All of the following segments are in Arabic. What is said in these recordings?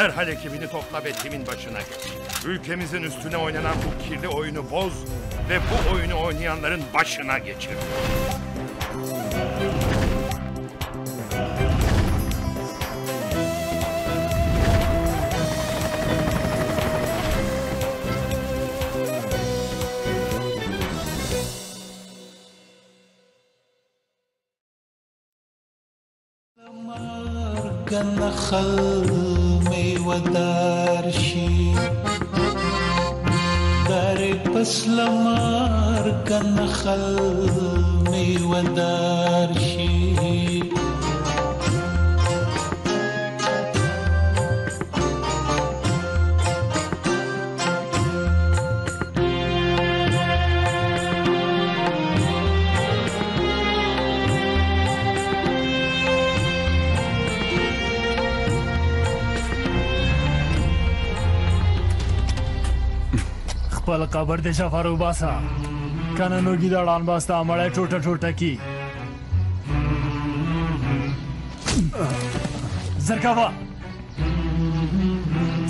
derhal ekibini topla ve timin başına geç. Ülkemizin üstüne oynanan bu kirli oyunu boz ve bu oyunu oynayanların başına geçir. كان خلمي ودارشي داري بس لمار كان خلمي ودارشي پل قبر دشا فارو باسا کننو گی داران باستا مڑے چھوٹا چھوٹا کی زرکاوا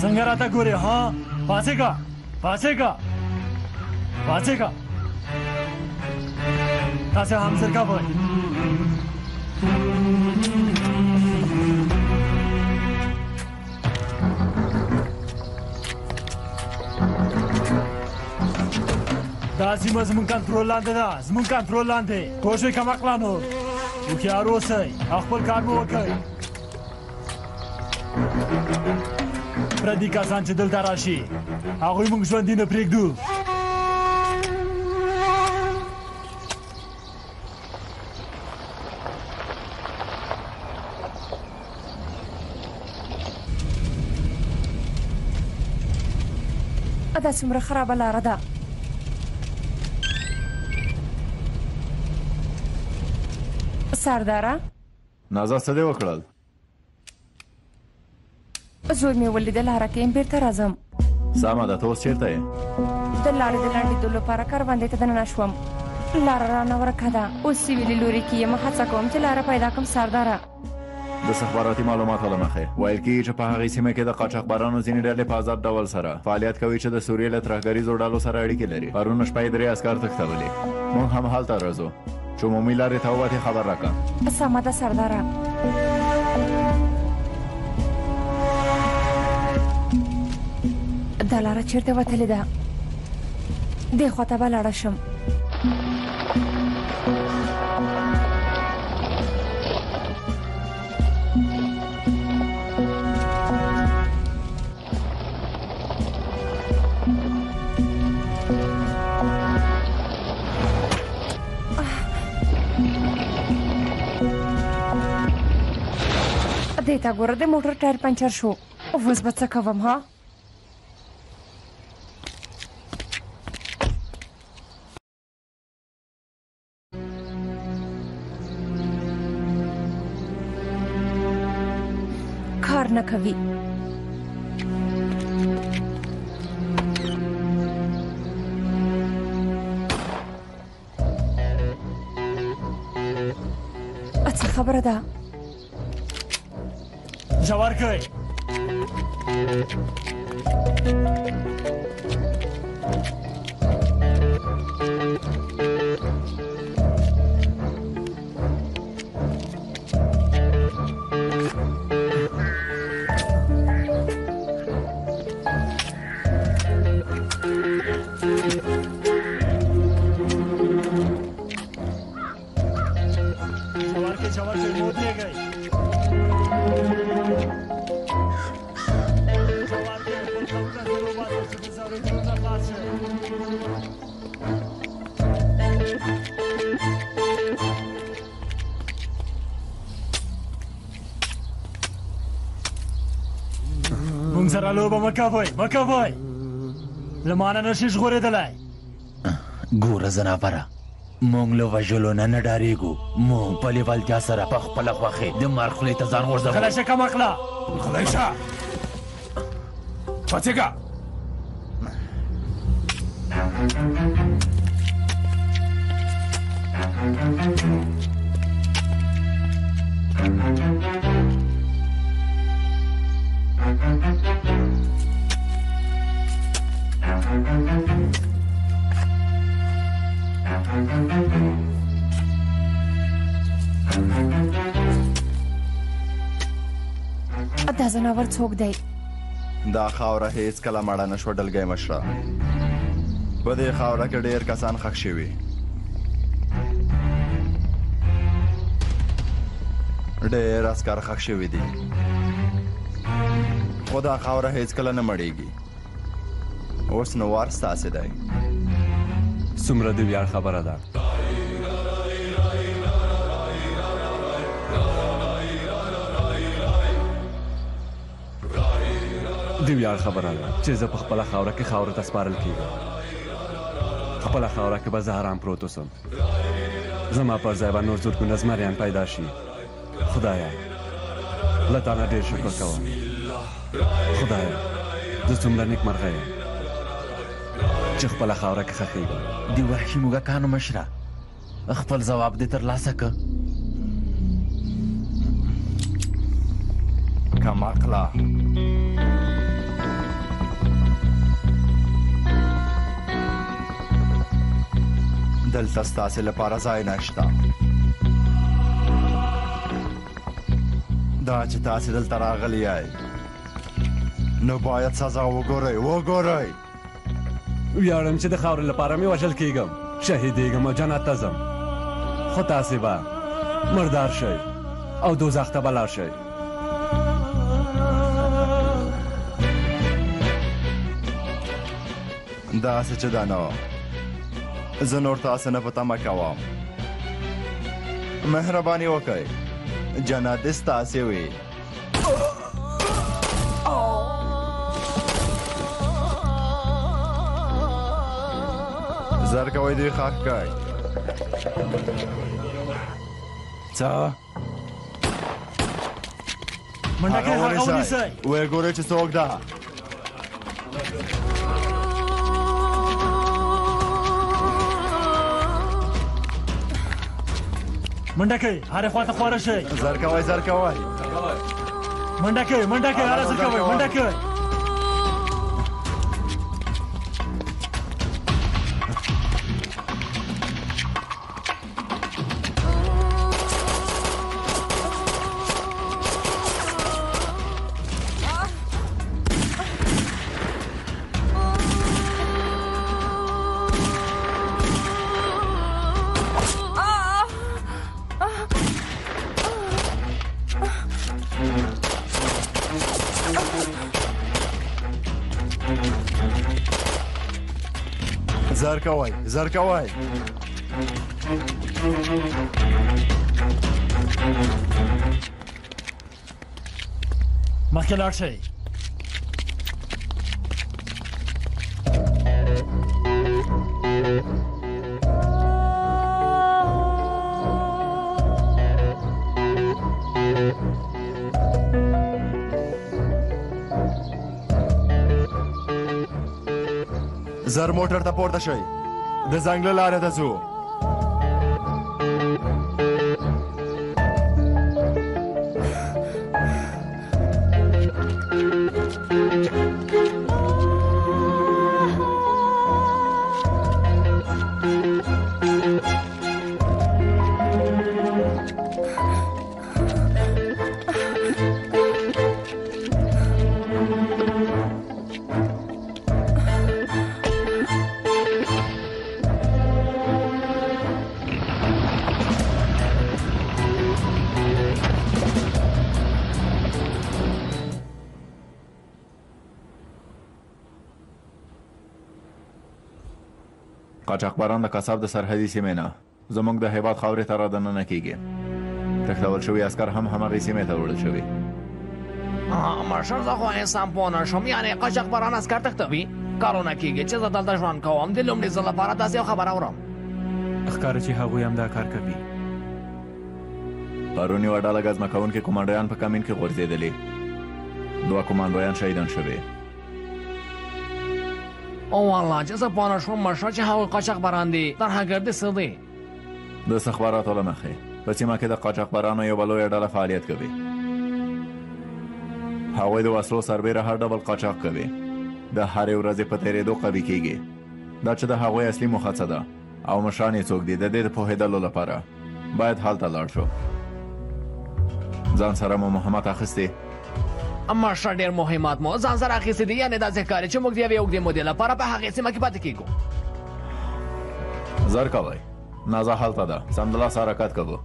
زنگراتا گورے ہاں پاسے کا پاسے کا پاسے کا تاسے ہم زرکاوا لازم زمون کنترولانده دا زمون کنترولانده کوشوی کم اقلانو او که عروس ای اخبر کار مو وکی پردی کسان چه دل دراشی اخوی مونگ جواندی نپریگ دو ادا سمر خراب لارده سردارا نازا سده وکړل زور مې ولیدل هرکیم بیرته راځم سامه ده ته اوس چېرته یې د لارې د لنډېدو لپاره کروندې ته دننه شوم لاره رانه ورکه ده اوس سویلي لوري کې یم هڅه کوم چې لاره پیدا کړم سردارا د استخباراتي معلوماتو له مخې ویل کېږي چې په هغې سیمه کې د قاچاقبرانو ځینې ډلې په آزاد ډول سره فعالیت کوي چې د سوریې له ترهګریزو ډلو سره اړیکې لري پرون شپه یې درې عسکر تښتولي موږ هم هلته راځو شما میلاره تاوات خبر راکا سامده سردارا دلاره چرته وتلی ده دې خواته به لاړه شم دیتا گوره ده موتر ټایر پنچر شو اوس به څه کوم ها کار نه کوي څه خبره ده جوار کوي مکافای مکافای لمانه نشیش غوره دلای گوره زنافره مونږ له وژلو نه ډارېږو مونږ په لېوالتیا سره په خپله خوښې د مار خولې ته ځان غورځوو خلاشه کم اخله خلاشه پاڅېږه دا زناور څوک دی؟ دا خاوره هیڅ کله مړه نه شوه ډلګۍ مشره. په دې خاوره کې ډېر کسان ښخ شوي. ډېر عسکر ښخ شوي دي. خو دا خاوره هیڅ کله نه مړېږي. اوس نو وار ستاسې دی. څومره د ویاړ خبره ده. د ویاړ خبره ده چې زه په خپله خاوره کې خاوره ته سپارل کېږم. خپله خاوره کې به زه ارام پروت اوسم. زما پر ځای به نور زرګونه زمریان پیدا شي. خدایه له تا نه ډېر شکر کوم. خدایه زه څومره نېکمرغه یم چې خپله خاوره کې خښېږم. د وحشي موږکانو مشره خپل ځواب دې ترلاسه که. کم عقله دلته ستاسې لپاره ځای نشته. دا چې تاسې دلته راغلی یئ نو باید سزا وګورئ. ویاړم چې د خاورې لپاره مې وژل کېږم، شهیدېږم او جنت ته ځم. خو تاسې به مردار شئ او دوزخ ته به لاړ شئ. داسې چې دا نه زه نور تاسې نه په تمه کوم. مهرباني وکئ، جنت دې ستاسې وي. زر کوئ دوی ښخ کړئ. څه؟ هغه ونیسئ. وګورئ چې څوک ده. منډکی هرې خواته خواره شئ. زر کوئ زر کوئ. منډکی منډکی هره زر کوئ. منډکی زرکوي زرکوي. مخکې لاړ شئ. زر موټر ته پورته شئ. د ځنګله لارې ته ځو. قاچاقبران د قصاب د سرحدي سیمې نه زموږ د هیواد خاورې ته رادننه کېږي. تښتول شوي عسکر هم همغې سیمې ته وړل شوي. مشر زه خو انسان پوه نه شوم. یعنې قاچاقبران عسکر تښتوي؟ کارونه کېږي چې زه دلته ژوند کوم. د لومړي ځل لپاره داسې یو خبره اورم. ښکاري چې هغوی همدا کار کوي. پرون یوه ډله ګزمه کوونکي کمانډویان په کمین کې غورځېدلي. دوه کمانډویان شهیدان شوي. والله چې زه پوه نه شوم مشره چې هغوی قاچاقبران دي. در حقیقت دې څه دي؟ د استخباراتو له مخې په سیمه کې د قاچاقبرانو یوه لویه ډله فعالیت کوي. هغوی د وسلو سربېره هر ډول قاچاق کوي. د هرې ورځې په تېرېدو قوي کېږي. دا چې د هغوی اصلي موخه څه ده او مشران یې څوک دي د دې د پوهېدلو لپاره باید هلته لاړ شو. ځان سره مو مهمات اخیستې؟ اما شر ډېر مهمات مو ځان سره اخیستې دي، یعنې داسې ښکاري چې موږ د یوې اوږدې مودې لپاره په هغې سیمه کې پاتې کېږو. زر کوئ، نازه هلته ده، سمدلاسه حرکت کوو.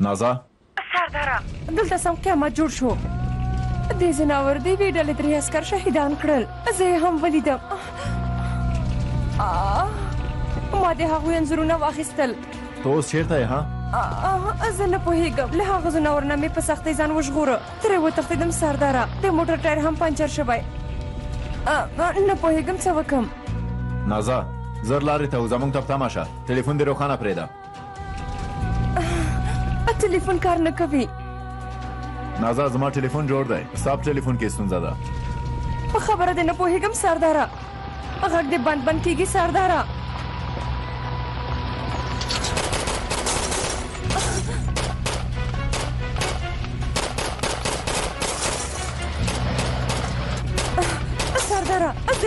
نازه؟ سردارم، دلته سم قیامت جوړ شو. دې ځناور دې ډلې درې عسکر شهیدان کړل، زه یې هم ولیدم. ما د هغوی انځورونه واخیستل. ته اوس چېرته یې ها؟ زه نه پوهېږم، له هغه ځناور نه مې په سختۍ ځان وژغوره، ترې وتښتېدم سرداره. د موټر ټایر هم پنچر شوی، نه پوهېږم څه وکړم. نازه زر لارې ته وځه، موږ ته پتمه شه. ټلیفون دې روښانه پرېږده. ټلیفون کار نه کوي. نازه زما ټلیفون جوړ دی، ستا په ټلیفون کې ستونزه ده. په خبره دې نه پوهېږم سرداره، غږ دې بند کېږي سرداره. سرداره زه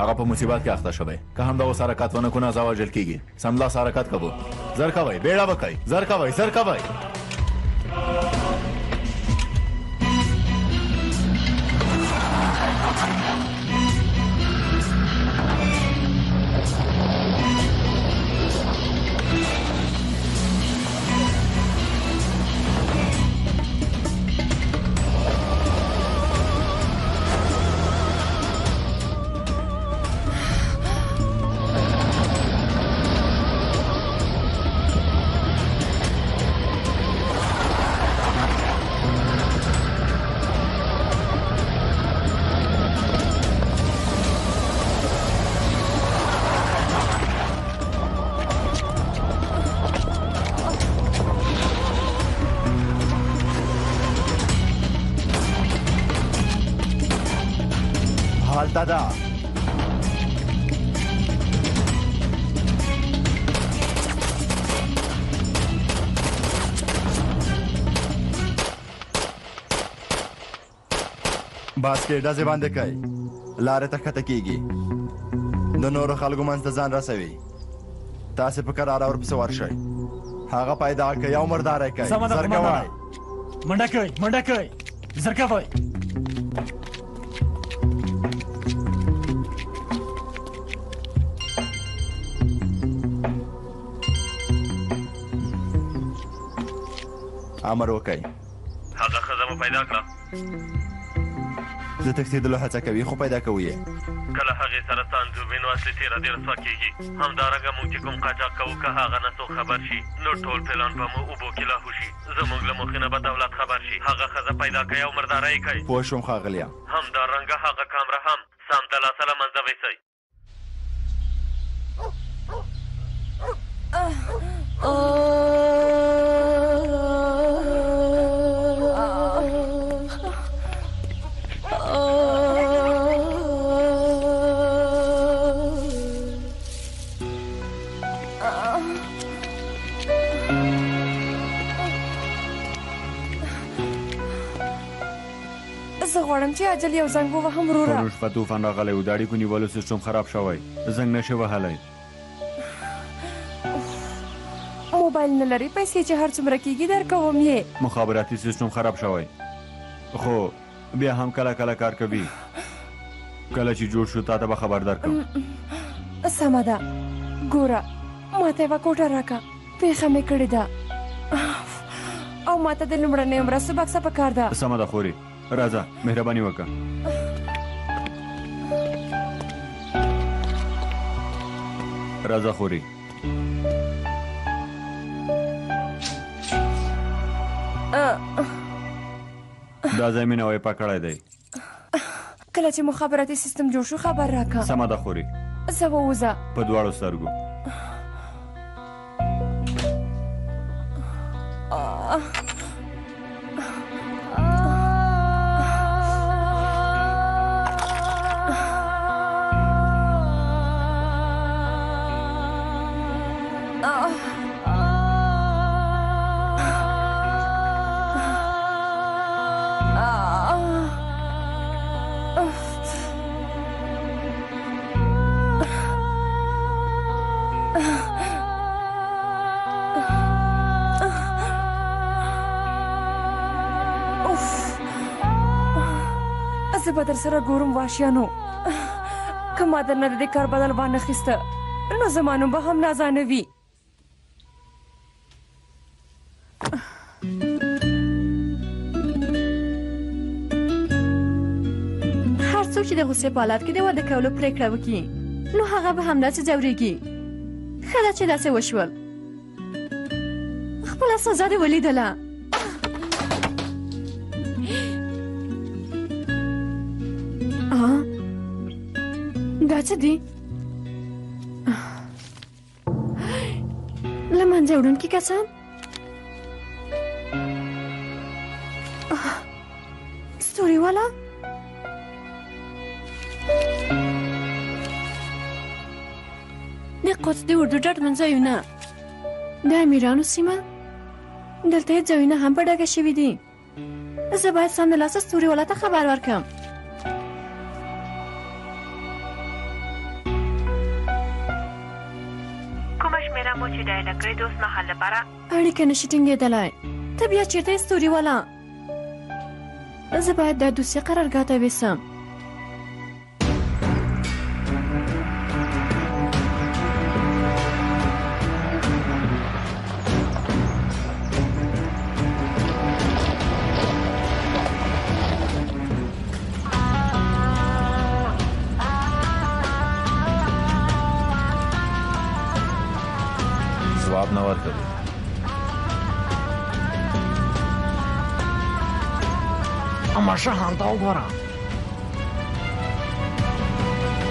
هغه په مصیبت کې اخته شوی، که همدا اوس حرکت ونه کړو نازه وژل کېږي. سملاسه حرکت کوو. زر کوئ، بیړه وکئ، زر کوئ، زر کوئ. باز کې ډزې باندې کوي، لارې ته ښکته کېږي، د نورو خلکو منځ ته ځان رسوي. تاسې په کراره ورپسې ورشئ، هغه پیدا کوي او مرداری کوي. زر کوئ، منډه کوئ، منډه کوئ، زر کوئ. امر وکئ. هغه ښځه مو پیدا کړه؟ د تښتېدلو هڅه کوي خو پیدا کوي یې. کله هغې سره سانجو وینو اصلي تېره دې رسوا کېږي. همدارنګه موږ چې کوم قاچاق کوو که هغه نه څوک خبر شي نو ټول پلان به مو اوبو کې لاهو شي. زموږ له مخې نه به دولت خبر شي. هغه ښځه پیدا کوي او مرداره یې کوي. پوه شوم ښاغلیه. همدارنګه هغه کامره هم سمدلاسه له منځه ویسئ. غواړم چې عجل یو زنګ ووهم وروره. پرون شپه طوفان راغلی و، د اړیکو نیولو سیسټم خراب شوی، زنګ نه شي وهلی. موبایل نه لري، پیسې چې هر څومره کېږي درکوم یې. مخابراتي سیسټم خراب شوی خو بیا هم کله کله کار کوي. کله چې جوړ شو تا ته به خبر درکړم. سمه ده، ګوره ما ته یوه کوټه راکړه، پېښه مې کړې ده او ما ته د لومړنۍ مرستو بکسه پکار ده. سمه ده خورې، راځه مهرباني وکړه. راځه خوري. دا ځای مې نوی پاک کړی دی. کله چې مخابراتي سیستم جوړ شو خبر راکړه. سمه ده خوري، زه به ووځه. په دواړو سترګو. بدر سره ګورم واشیانو که ما درنه د دې کار بدل وانخیسته نو زما نوم به هم نازانه وي. هر څوک چې د غوسې په حالت کې د واده کولو پرېکړه وکړي نو هغه به همداسې ځورېږي. ښه ده چې داسې وشول. خپله سزا دې ولیدله. دا څه دي؟ له منځه وړونکي کسان؟ ستوري والا؟ د قدس د اردو ډاډمن ځایونه د امیرانو سیمه؟ دلته یې ځایونه هم په ډکه شوي دي. زه باید سمدلاسه ستوري والا ته خبر ورکړم. اړیکه نشي ټینګېدلی. ته بیا چېرته یې ستوري والا؟ زه باید دا دوسیه قرارګاه ته یوسم.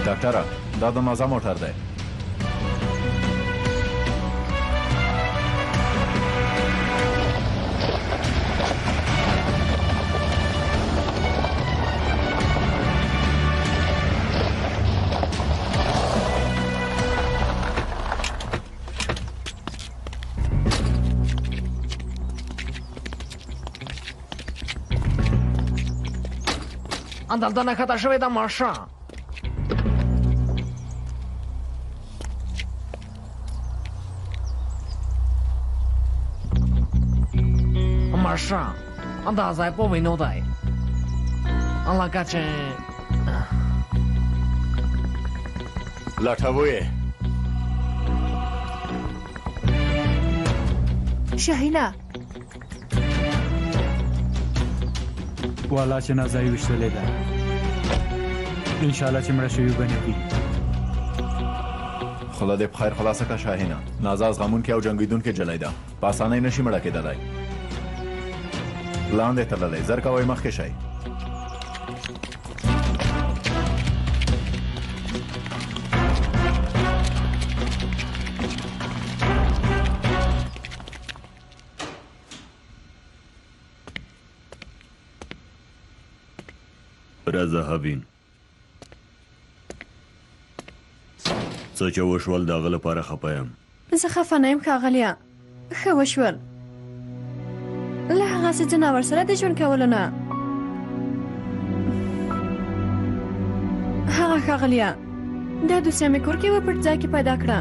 ډاکټره دا د مازه موټر دی. دلته نښته شوې ده ماشه. ماشه دا ځای په وینو دی لکه چې لټوې. شاهینه والا چې نازای ویشتلې ده. انشاءالله چې مړه شوي به نه وي. خوله دې په خیر خلاصه کړه شاهینه. نازا زغمونکې او جنګېدونکې جلۍ ده، په اسانۍ نشي مړه کېدلی. لاندې تللی زر کوئ مخکې شئ. راځه حوین، څه چې وشول د هغه لپاره خفه یم. زه خفه نه یم ښاغلیه، ښه وشول. له هغسې ځناور سره د ژوند کولو نه. هغه ښاغلیه دا دوسیه مې کور کې یوه پټ ځای کې پیدا کړه.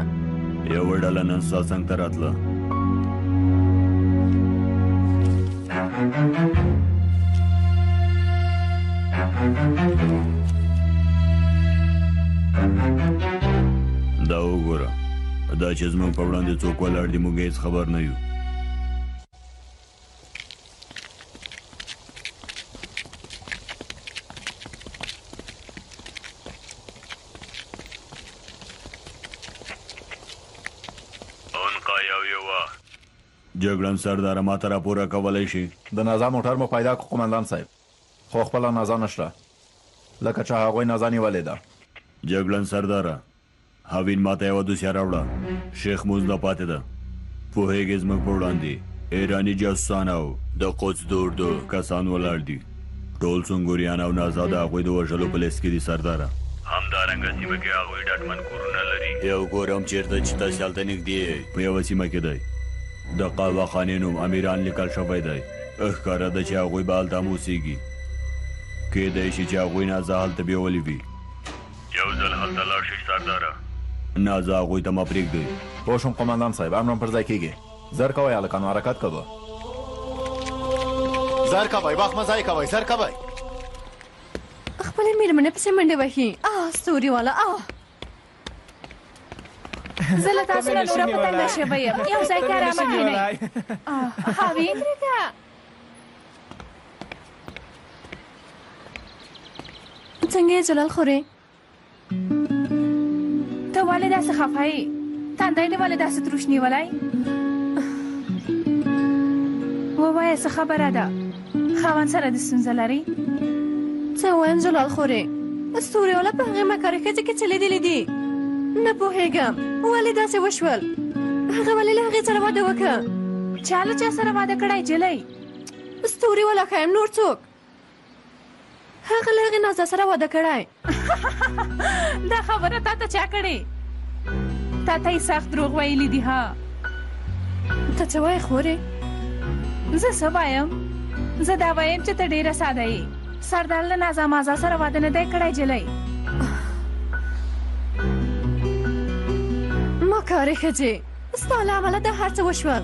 یوه ډله نن ستاسنګ ته راتله. دا وګوره، دا چې زموږ په وړاندې څوک ولاړ دي موږ هېڅ خبر نه یو. جګړن سرداره ماته راپوره کولی شي؟ د نازا موټر مو پیدا کړ قومندان صاحب، خو خپله نازا نشته لکه چې هغوی نازا نیولې ده. جګړن سرداره حوین ماته یوه دوسیه راوړه، شیخ موز نه پاتې ده. پوهېږې زموږ په وړاندې ایرانی جاسوسانو د قدس دور دو کسان ولاړ دي. ټول سنګوریان او نازاد هغوی د وژلو په لیست کې دي سرداره. همدارنګه سیمه کې هغوی ډاډمن کورونه لري. یو کور هم چېرته چې تاسې هلته نږدې په یوه سیمه کې دی. د قهوهخانې نوم امیران لیکل شوی دی. ښکاره ده چې هغوی به هلته هم اوسېږي. کیدای شي چې هغوی نازه هلته بیولې وي. یو ځل هلته لاړ شئ سرداره. نازه هغوی ته مه پرېږدئ. پوه شوم قمندان صاحب، امرم پر ځای کېږي. زر کوي هلکانو، حرکت کوه. زر کوئ، وخت مه ضایع کوئ، زر کوئ. خپلې مېرمنې پسې منډې وهي. ستوري والا زه له تاسو نه نوره په تنګه شوې یم. یو ځای کې ارامه کښېنئ. هاوي درېږه. څنګه یې جلال خورې؟ ته ولې داسې خفه یې؟ تندی دې ولې داسې تروش نیولی؟ ووایه څه خبره ده؟ خاوند سره دې ستونزه لري؟ څه وایم جلال خورې؟ ستوري والا په هغې مکارۍ ښځې کې څه لیدلي دي؟ نه پوهېږم ولې داسې وشول؟ هغه ولې له هغې سره واده وکړه؟ چا له چا سره واده کړی جلۍ؟ ستوري والا ښایم نور څوک؟ هغه له هغې نازه سره واده کړی. دا خبره تا ته چا کړې؟ تا ته یې سخت دروغ ویلي دي. ها ته څه وایې خورې؟ زه څه وایم؟ زه دا وایم چې ته ډېره ساده یې. سردار له نازه مازه سره واده نه دی کړی جلۍ. مکارې ښځې، ستا له امله دا هر څه وشول.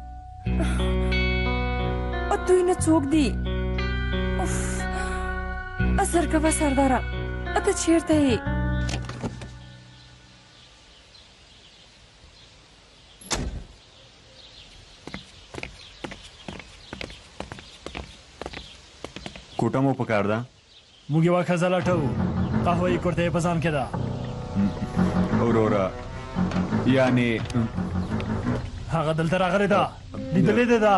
دوی نه څوک دي؟ زر کوه سرداره، ته چېرته یې؟ کوټه مو پکار ده؟ موږ یوه ښځه لټوو، قهوه یې کورته یې په ځان کې ده. وروره، یعنې هغه دلته راغلې ده، لیدلې دې ده.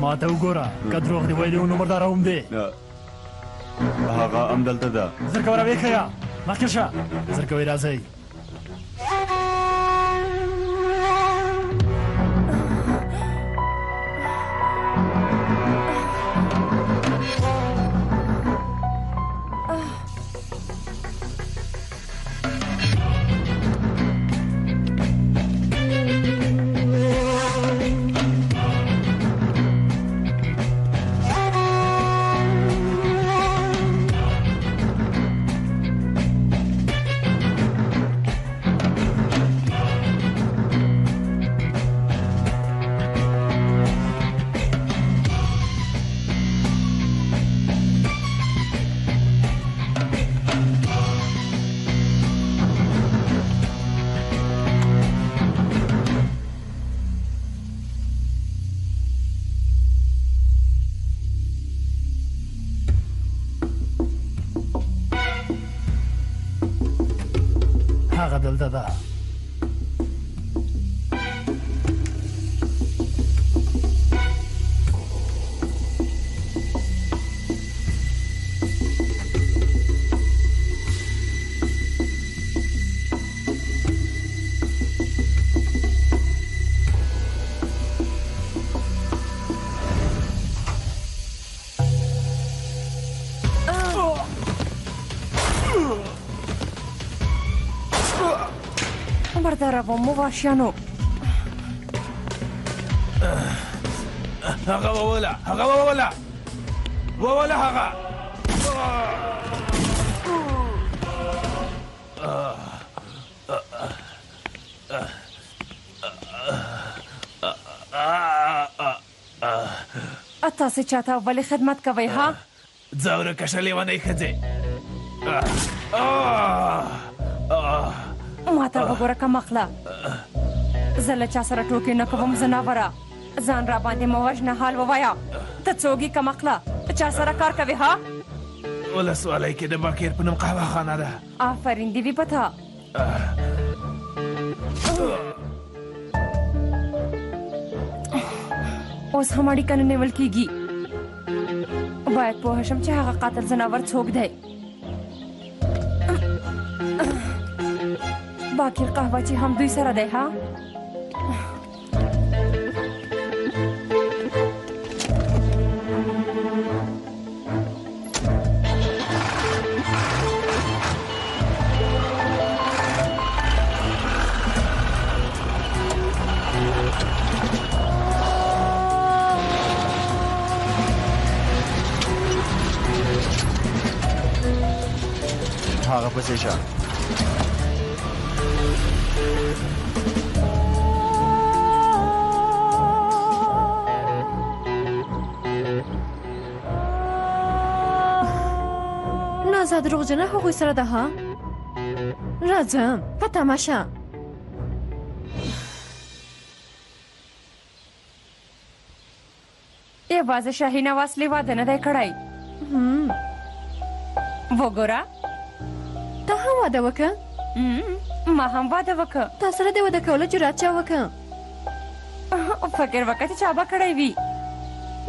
ما ته وګوره، که دروغ دې ویلي و نو مرداره هم دی. هغه همدلته ده. زرکوه راویښیه، مخکې شه. زرکوې راځئ. مو وحشیانو هغه ووله، هغه ووله، ووله هغه. تاسې چاته ولې خدمت کوئ ها؟ ځوره کشه لیونۍ ښځې ما ته وګوره که مخله زه له چا سره ټوکې نه کوم زناوره ځان را باندې مه وژنه حال ووایه ته څوک یې که مخله چا سره کار کوې ها؟ ولسوالۍ کې د ماکیر په نوم قهوه خانه ده آفرین دې وي په تا اوس هم اړیکه نه نیول کېږي باید پوه شم چې هغه قاتل ځناور څوک دی باکر قهوه چې هم دوی سره دی ها هغه پسې شه نه زه دروغجنه هغوی سره ده ها راځم په تمه شه یوازې شاهینه وصلې واده نه دی کړی وګوره تا هم واده وکه؟ ما هم واده وکه تا سره د واده کولو جرات چا وکه؟ فکر وکه چې چا به کړی وي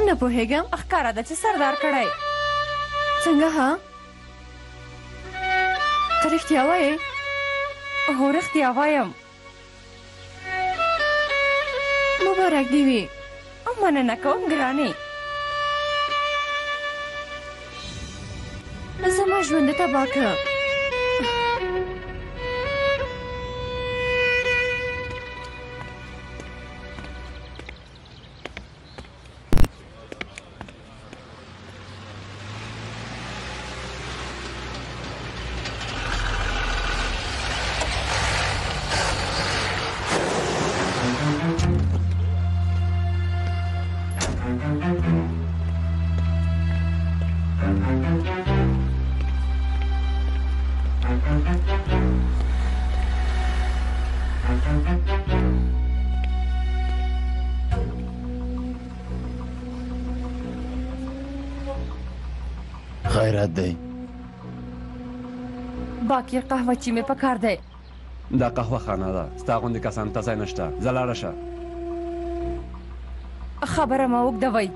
نه پوهېږم ښکاره ده چې سردار کړی څنګه ها؟ ته رښتیا وایې؟ هو رښتیا وایم مبارک دې وي مننه کوم ګرانې زما ژوند تباه کړه غیرت دی باقی قهوه چې مې پکار دی دا قهوه خانه ده ستا غوندې کسان ته ځای نشته زه لاړه شه خبره مه اوږدوئ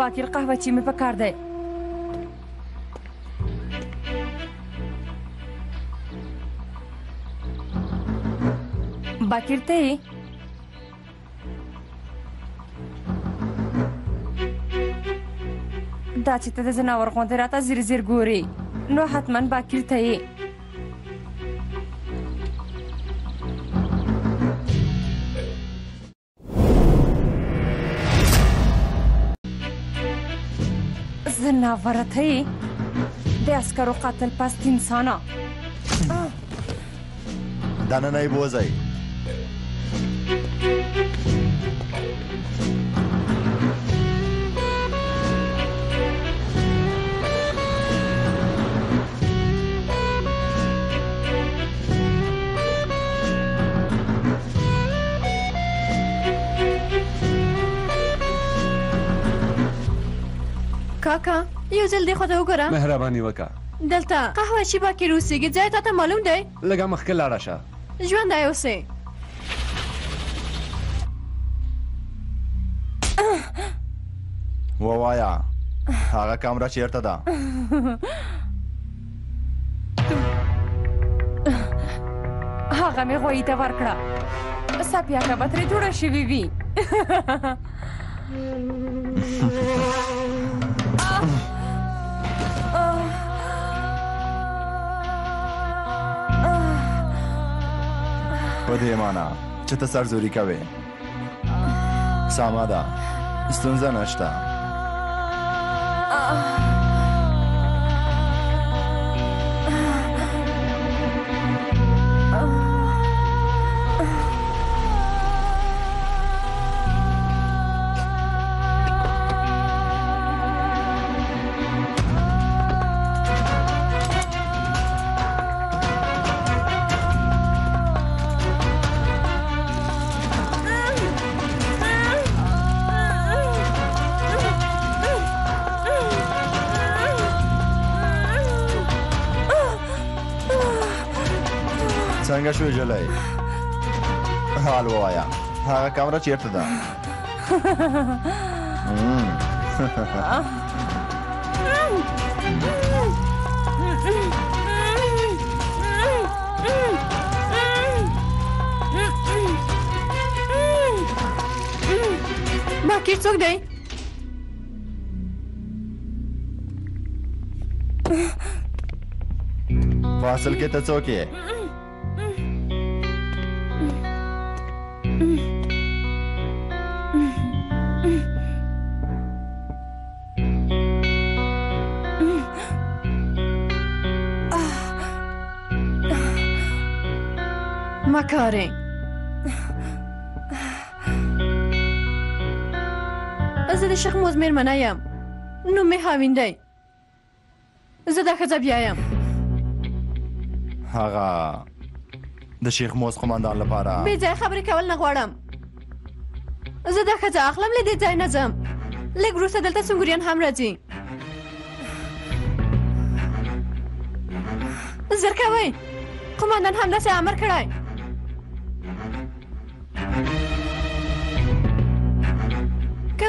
باقی قهوه چې مې پکار دی باقر ته یې دا چې ته د ځناور غوندې راته زیر زیر ګورې نو حتما باقر ته یې ځناوره ته یې د عسکرو قاتل پست انسانه دننه یې بوځئ کاکا یو ځل دې خو ته وګوره مهرباني وکړه دلته قهوه چې باکر اوسېږي ځای تا ته معلوم دی لږه مخکې لاړه شه ژوندی اوسې ووایه هغه کمره چیرته ده هغه مې غویي ته ورکړه څپیاکه به ترې جوړه شوې وي په دې مانا چې ته سرزوري کوې سمه ده ستونزه نشته څنګه شو جلای حلوایا هغه کمره چیرته ده؟ دا کی څوک دی؟ فاصل کې ته څوک یې؟ مكاري أزد الشيخ مزمير من أيام نمي هاوين داي أزد أخذ أبي أيام هاغا ده شيخ موز قماندان لبارا بيجاي خبري كولنا غوارم أزد أخذ أخلم لدي جاي نزم لك روسة دلتا سنگوريان هم رجي زركاوي قماندان هم لسي عمر كراي که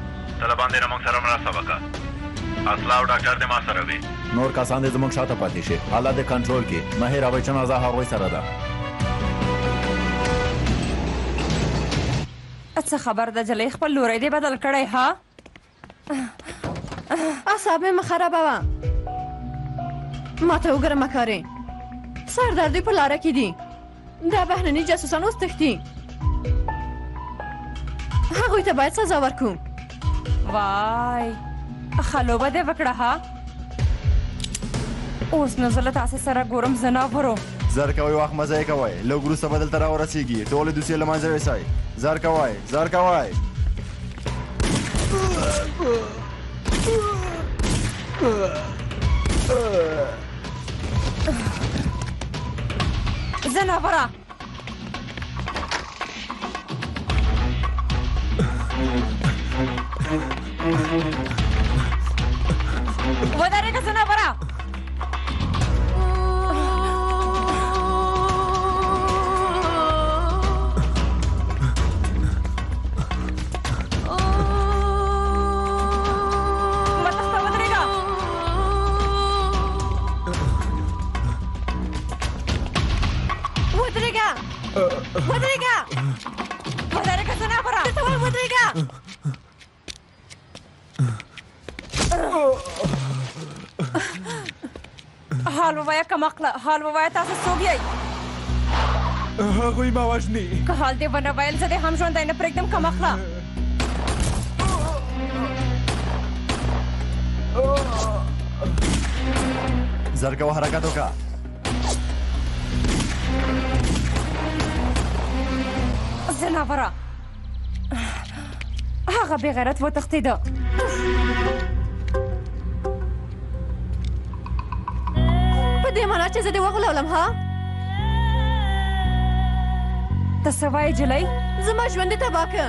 طالبان دې موږ سره مرسته وکړه اصلا او ډاکټر دې ما سره وي نور کسان دې زموږ شاته پاتې شي حالات دې کنټرول کړي مه هېروئ چې نازا هغوی سره ده څه خبر ده جلۍ خپل لوری دې بدل کړی ها اعصاب مې مه خرابوه ما ته وګوره مکارې سردردۍ په لاره کې دي دا بهرني جاسوسان اوس تښتي هغوی ته باید سزا ورکړو وای خلوبه دې وکړه ها اوس نو زه له تاسې سره ګورم زه ناورو زر کوئ وخت مه ضایع کوئ لږ وروسته به دلته راورسېږي ټولې دوسیې له منځه یوسئ زر کوئ زر کوئ زه ناوره ودرېږه زه ناوره متخته ودرېږه ودرېږه ودرېږه ودرېږه زه ناوره ته وایي ودرېږه حال ووایا کم اقله حال ووایا تاسو څوک یئ هغوی ما وژني که حال دې ونه ویل زه دې هم ژوندی نه پرېږدم کم اقله زر کوه حرکت وکړه زناوره هغه بېغیرت وتښتېده دې مانا چې زه دې وغولولم ها ته څه وایې جلۍ زما ژوند دې تباه کړه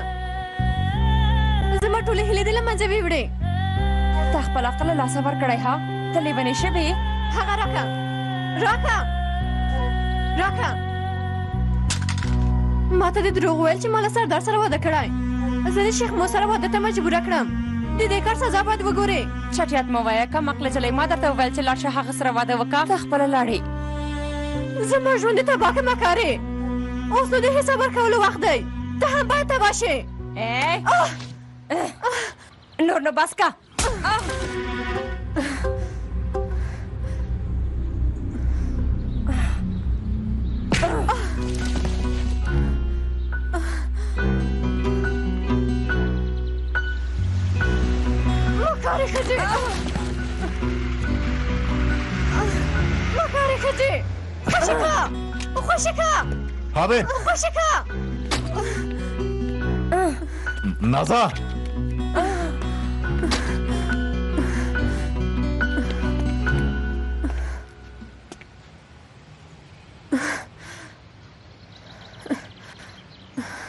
زما ټولې هیلې دې له منځه ویوړې تا خپل عقل له لاسه ورکړی ها ته لېونۍ شوې هغه راکړه راکړه راکړه ما ته دې دروغ ویل چې ما له سردار سره واده کړی زه دې شیخ مو سره واده ته مجبوره کړم د دې کار سزا باید وګورې چټیات مه وایه کم عقله جلۍ ما درته وویل چې لاړ شه هغه سره واده وکړه ته خپله لاړې زما ژوند دې تباه کړه مکارې اوس نو د حساب ورکولو وخت دی ته هم باید تباه شې نور نو بس که مكاري خدي مكاري خدي خوشكا خوشكا هابط شكا نظا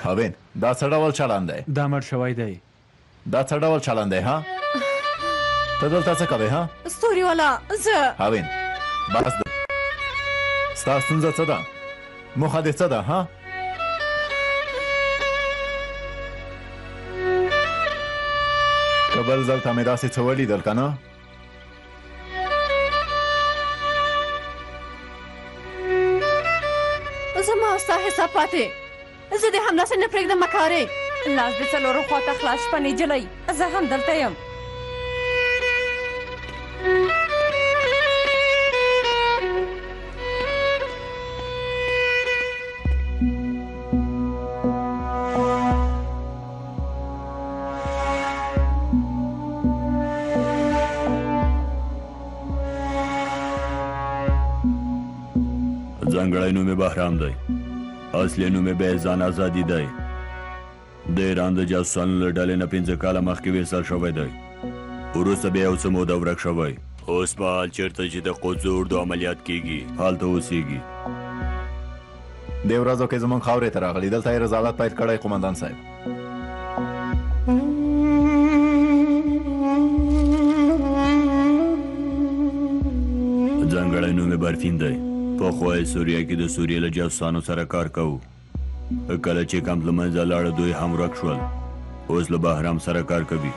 هابين دا سړول چلان دی دا مړ شوی دی دا سړول چلان دی ها ته دلته څه کوي ها ستوري والا زه هابین بس ستا ستونزه څه ده موخه دې څه ده ها که بل ځل ته مې داسې څه ولیدل که نه زما ستا حساب پاتې زه دې همداسې نه پرېږدم مکارې لاس دې څلورو خواته خلاص شپه نجلۍ زه هم دلته یم ځانګړی نوم یې بهرام دی اصلي نوم یې بیضان ازادي دی د ایران د جاسوسانو له ډلې نه 5 کاله مخکې ویستل شوی دی وروسته بیا یو څه موده ورک شوی اوس په حال چېرته چې د قدس اردو عملیات کیږي هلته اوسیږي دې ورځو کې زموږ خاورې ته راغلی دلته یې رضالت پیل کړی قومندان صاحب ځانګړی نوم یې برفین دی پخوا یې سوریه کې د سوریې له جاسوسانو سره کار کوو کله چې کمپ له منځه لاړه دوی هم ورک شول اوس له بهرام سره کار کوي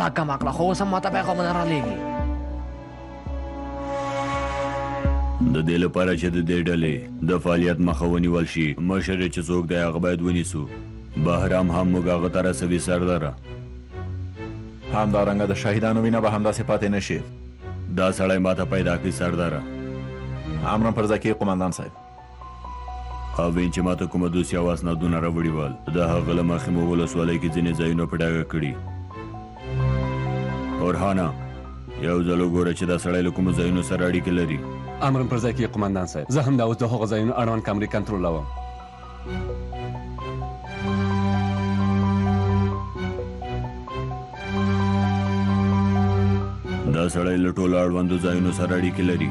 دا کم عقله خو اوس هم ماته پیغامونه رالېږي د دې لپاره چې د دې ډلې د فعالیت مخه ونیول شي مشر یې چې څوک دی هغه باید ونیسو بهرام هم موږ هغه ته رسوي سرداره همدارنګه د شهیدانو وینه به همداسې پاتې نه شي دا سړی ماته پیدا کړي سرداره امرم پر ځای قومندان صاحب هاوین چې ماته کومه دوسي او اسنادونه راوړي ول د هغه له مخې مو ولسوالۍ کې ځینې ځایونه په ډاګه کړي اورهانه یو ځل وګوره چې دا سړی له کومو ځایونو سره اړیکې لري امرم پر ځای قومندان صاحب زه هم دا اوس د هغو ځایونو اړوند کمرې کنټرولوم دا سړی له ټولو اړوندو ځایونو سره اړیکې لري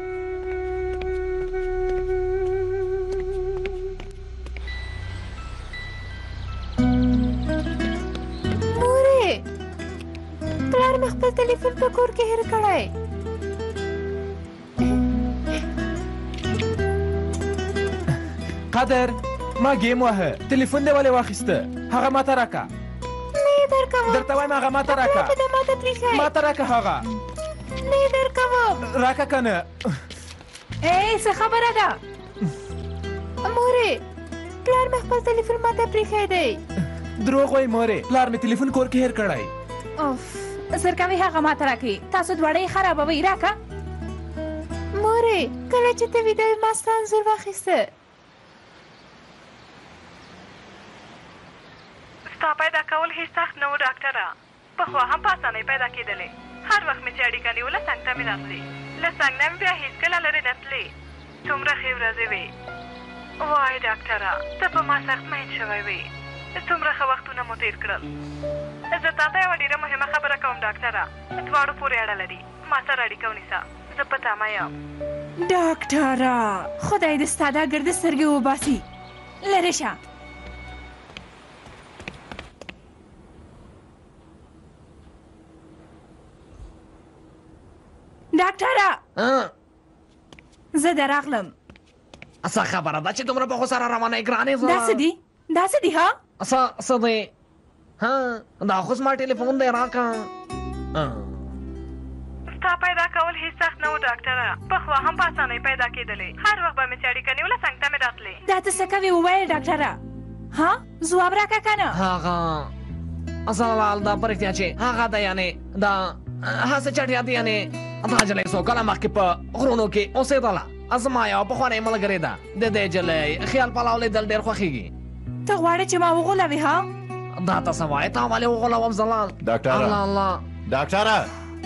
مورې پلار مې خپل ټلیفون په کور کې هېر کړی قدر ما گیم وهه تلیفون دی ولې واخیسته هغه ماته راکه نه یې درکوم درته وایم هغه ماته راکه ماته راکه هغه نه یې درکوم راکه که نه ای څه خبره ده مورې پلار مې خپل تلیفون ماته پرېښی دی دروغ وایي مورې پلار مې تلیفون کور کې هېر کړی اوف زرکوي هغه ماته راکړي تاسو دواړه یې خرابوئ راکه مورې کله چې ته ویده وې ما ستا انځور واخیسته تا پیدا کول هیڅ سخت نه و ډاکټره پخوا هم په اسانۍ پیدا کېدلې هر وخت مې چې اړیکه نیوله څنګ ته مې راتلې له څنګ نه مې بیا هېڅکله لرې نه تلې څومره ښې ورځې وې وای ډاکټره ته په ما سخت مین شوی وې څومره ښه وختونه مو تېر کړل زه تا ته یوه ډېره مهمه خبره کوم ډاکټره دواړو پورې اړه لري ما سره اړیکه ونیسه زه په تمه یم ډاکټره خدای دې ستا دا ګرده سترګې وباسي لرې شه ډاکټره زه در اغلم څه خبره ده چې دومره پخو سره روانه یې ګرانې زه داسې دي داسې دي ها څه دی ها دا خو زما ټلیفون دی راکه ستا پیدا کول هېڅ سخت نه و ډاکټره پخوا هم په اسانۍ پیدا کېدلې هر وخت به مې چې اړیکه نیوله څنګ ته مې راتلې دا ته څه کوې ووایه ډاکټره ها ځواب راکه که نه هغه زلال دا په رښتیا چې هغه ده یعنې دا هسې چټیا ده یعنې دا جلۍ 100 کاله مخکې په غرونو کې اوسېدله ازما یو پخوانۍ ملګرې ده د دې جلۍ خیال پلاو لیدل ډېر خوښیږي. ته غواړې چې ما وغولوې ها؟ دا تاسو وایې تا ولې وغولوم زلال؟ ډاکټره الله الله ډاکټره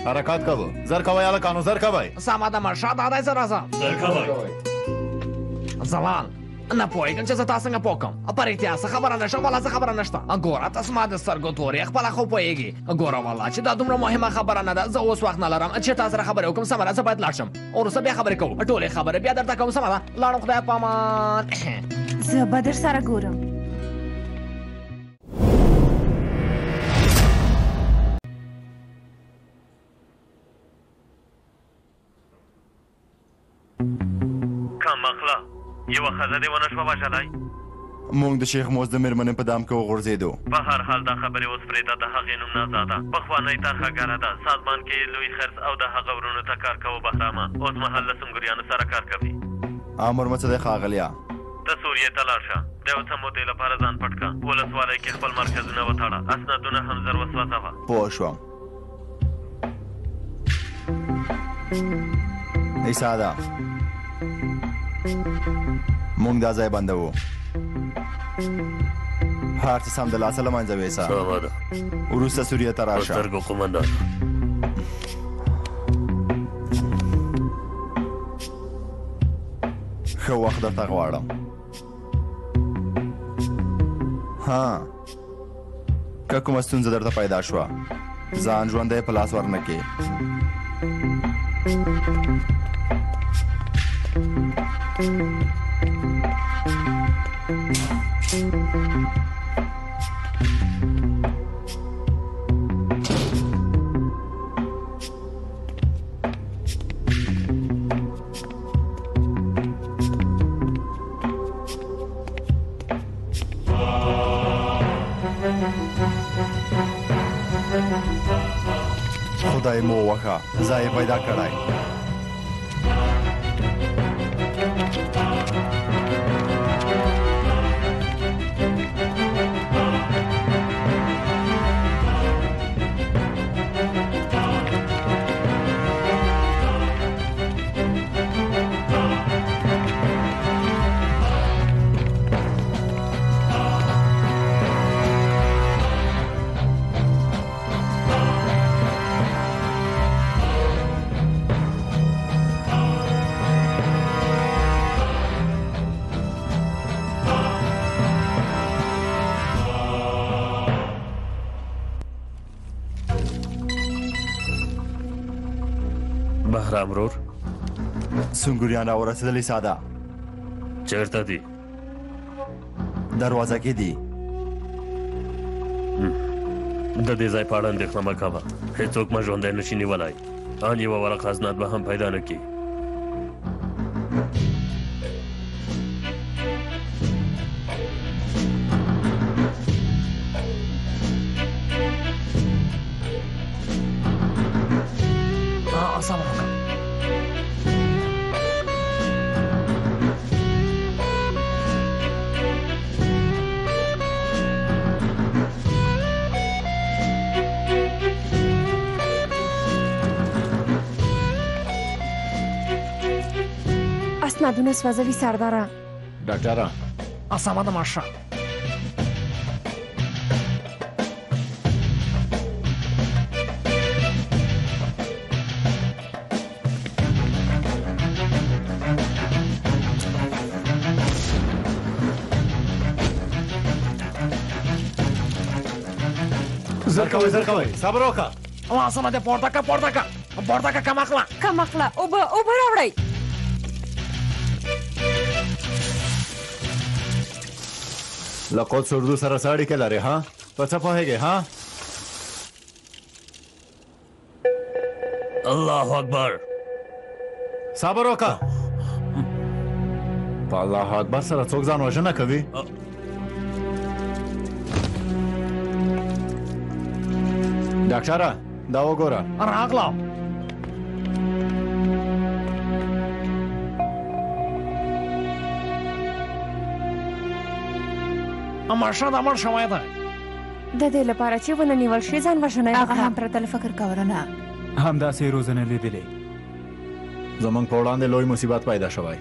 حرکت کوو زر کوئ هلکانو زر کوئ. سمه ده مرشد دا دی زه راځم. زر کوئ زلال نه پوهېږم چې زه تا څنګه پوه کړم. په رښتیا څه خبره نه شوه والا څه خبره نشته. ګوره ته زما د سترګو تورې خپله خو پوهېږي. ګوره والا چې دا دومره مهمه خبره نه ده. زه اوس وخت نه لرم چې تا سره خبرې وکړم. سمه ده زه باید لاړ شم وروسته بیا خبرې کوو. ټولې خبرې بیا درته کوم. سمه ده لاړم خدای په امان. زه به در سره ګورم. کم اخله یوه ښځه دې ونه شوه وژلی؟ موږ د شیخ موز د مېرمنې په دام کې وغورځېدو. په هر حال دا خبرې اوس پرېږده د هغې نوم نازا ده. پخوانۍ ترخهګره ده. سازمان کې یې لوی خرڅ او د هغه ورونو ته کار کوو بهرامه. اوس مهال له سنګوریانو سره کار کوي. امر مه څه دی ښاغلیا؟ ته سوریې ته لاړ شه. د یو څه مودې لپاره ځان پټ کړه. ولسوالۍ کې خپل مرکزونه وتاړه. اسنادونه هم زر وسوځوه. پوه شوم. ای ساده موږ دا ځای بندوو. هر څه سمدلاسه له منځه یوسه. سمه ده وروسته سوریې ته راشه. په سترګو قومندان ښه وخت درته غواړم. ها که کومه ستونزه درته پیدا شوه ځان ژوندی په لاس ورنه کې. خدای مو وکړه ځای پیدا کړی. امرور سنگوریان را ورسېدلی ساده. چېرته دي؟ دروازه کې دي. د دې ځای په اړه اندېښنه مه کوه. هېڅوک مه ژوندی نه شي نیولی. ان یوه ورقه اسناد به هم پیدا نه کړي. اسنادونه سوځلي سرداره. ډاکټره اسامه ده ماشه. زر کوئ زر کوئ صبر وکړه. اسامه ده پورته کړه پورته کړه پورته کړه. کم اخله کم اخله اوبه اوبه راوړئ. لقد سردو سره ساڑی کې لرې. ها په څه پوهېږې؟ ها الله اکبر صبر وکړه. په الله اکبر سره څوک ځان وژنه کوي؟ ډاکټره دا وګوره. راغلم. مرشد امر شوی دی. د دې لپاره چې ونه نیول شي ځان وژنه هغه هم پرته له فکر کولو نه. همداسې یې روزنه لیدلې. زمان پوڑان دے لوی مصیبت پیدا شوائی.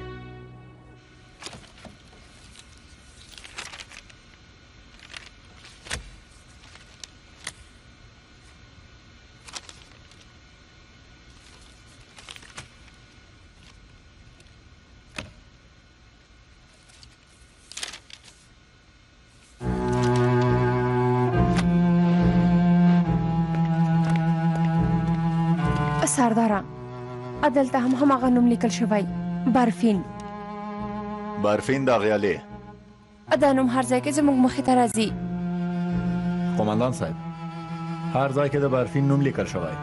سردارا، عدلته هم غنم لیکل شوی بارفین. بارفین دا غیالی ادا نوم هر ځای کې زموږ مخې ته راځي. قومندان صاحب، هر ځای کې د بارفین نوم لیکل شوی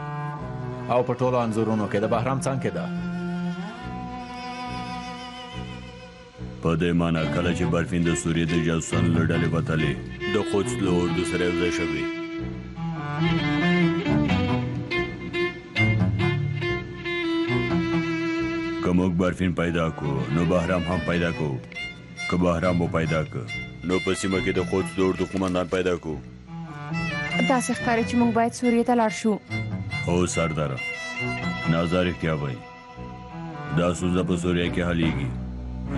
او په ټولو انځورونو کې د بهرام څنګ کې ده. په دې معنی کله چې بارفین د سوریې د جاسوسانو له ډلې وتلی، د قدس له اردو سره یوځای شوي. موږ بارفین پیدا کو نو بهرام هم پیدا کو، که بهرام مو پیدا که نو په سیمه کې د قدس د اردو قومندان پیدا کو. داسې ښکاري چې موږ باید سوریې ته لاړ شو. هو سرداره، نظر رښتیا وایي. دا ستونزه په سوریه کې حلیږي.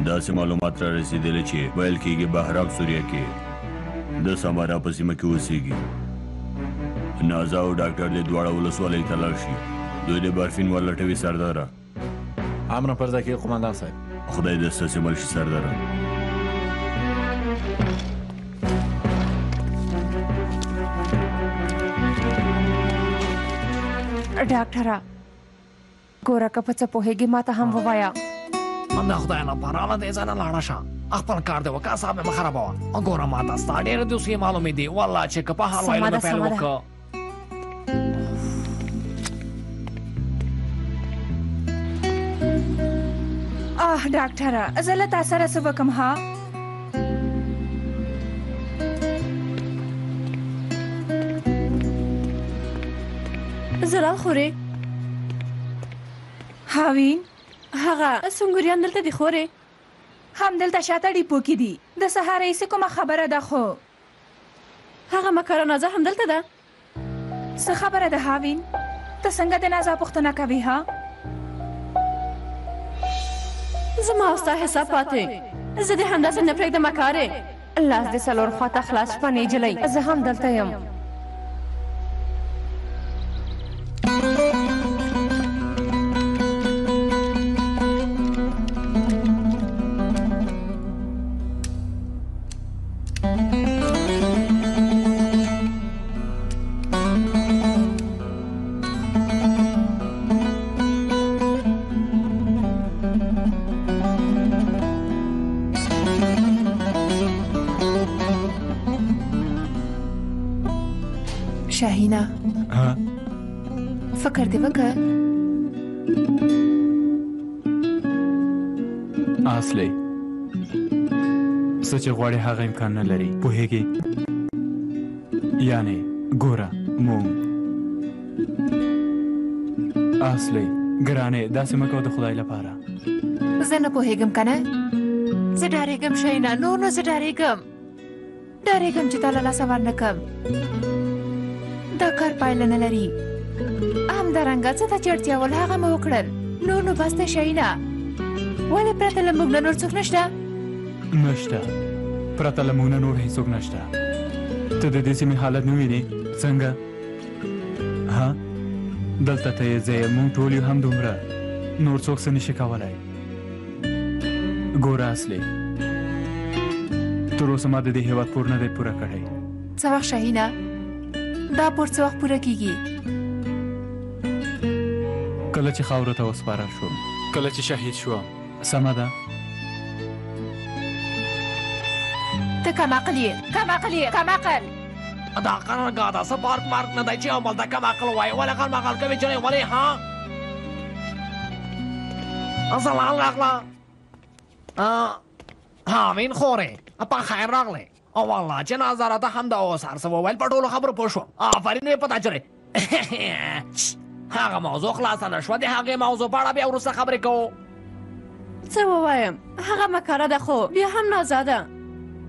داسې معلومات را رسېدلي چې ویل کېږي بهرام سوریه کې د سمارا په سیمه کې اوسېږي. نازا او ډاکټر دې دواړه ولسوالیو ته لاړ شي. دوی د بارفین ولټوي سرداره. امر پر ځای قومندان صاحب. خدای دې ستاسې مل شي سرداره. ډاکټره، ګوره که په څه پوهېږې ما ته هم ووایه. همدا خدای نه پرانه دې ځانه لاړه شه. خپل کار دې وکړه، صاحب یې مه خرابوه. ګوره ما ته ستا ډېرې دوسیې معلومې دي. والله چې که په هر ویلو نه پیل وکړه. آه ډاکټره، زه له تا سره څه وکم؟ ها، زلال خورې. هاوین، هغه سنګوریان دلته دي خورې. همدلته شاته ډیپو کې دي. د سهار ایسې کومه خبره ده خو هغه مکرونه زه همدلته ده. څه خبره ده هاوین؟ ته څنګه د نازا پوښتنه کوي؟ ها، زما او ستا حساب پاتې. زه دې همداسې نه پرېږدمه کارې. لاس دې څلور خواته خلاص شوه نجلۍ، زه هم دلته یم. فکر دې وکړ. اصلي څه چې غواړي هغه امکان نه لري، پوهېږې؟ یعنې ګوره موږ اصلي ګرانې داسې مه کوه د خدای لپاره. زه نه پوهېږم که نه، زه ډارېږم شاهینه. نور نو زه ډارېږم چې تا له لاسه ورنکړم. دا کار پایله نه لري. همدارنګه څه ته چې اړتیا ول هغه مو وکړل. نور نو بس ته شاهینه، ولې پرته له موږ نه نور څوک نشته؟ نشته، پرته له موږ نه نور هیڅوک نشته. ته د دې سیمې حالت نه وینې څنګه؟ ها، دلته ته یې ځای، موږ ټول یو همدومره. نور څوک څه نشي کولی. ګوره اصلي، تر اوسه ما د دې هېواد پور نه دی پوره کړی. څه وخت شاهینه دا پور څه وخت پوره کېږي؟ کله چې خاورو ته وسپارل شوم، کله چې شهید شوم. سمه ده، ته کم عقل یې، کم عقل یې، کم عقل. دا قرارګاه ده، څه پارک مارک نه دی چې یو بل ته کم عقل وایي. ولې غلمغل کوې جنۍ ولې؟ ها، زلال راغله. هاوین خورې په خیر راغلې. والله چې نازاره ته همدا اوس هر څه وویل، په ټولو خبرو پوه شوم. آفرین یې په تا جنۍ. هغه موضوع خلاصه نه شوه، د هغې موضوع په اړه بیا وروسته خبرې کوو. څه ووایم؟ هغه مکاره ده خو بیا هم نازا ده.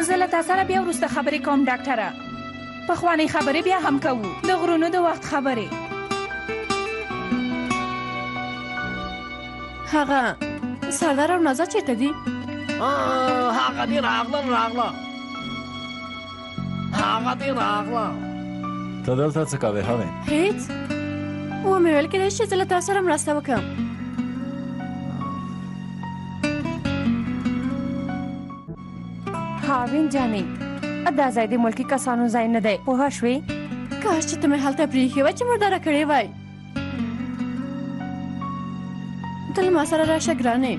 زه له تا سره بیا وروسته خبرې کوم ډاکټره پخوانۍ خبرې بیا هم کوو د غرونو د وخت خبرې هغه سردار او نازه چېرته دي؟ هغه دې راغله هغه دې راغله ته دلته څه کوې هغې؟ هېڅ ومې ویل کېدای شي چې زه له تا سره مرسته وکړم هاوین جانې دا ځای د ملکي کسانو ځای نه دی پوهه شوې؟ کاش چې ته مې هلته پرېښې وای چې مرداره کړې وای تل ما سره راشه ګرانې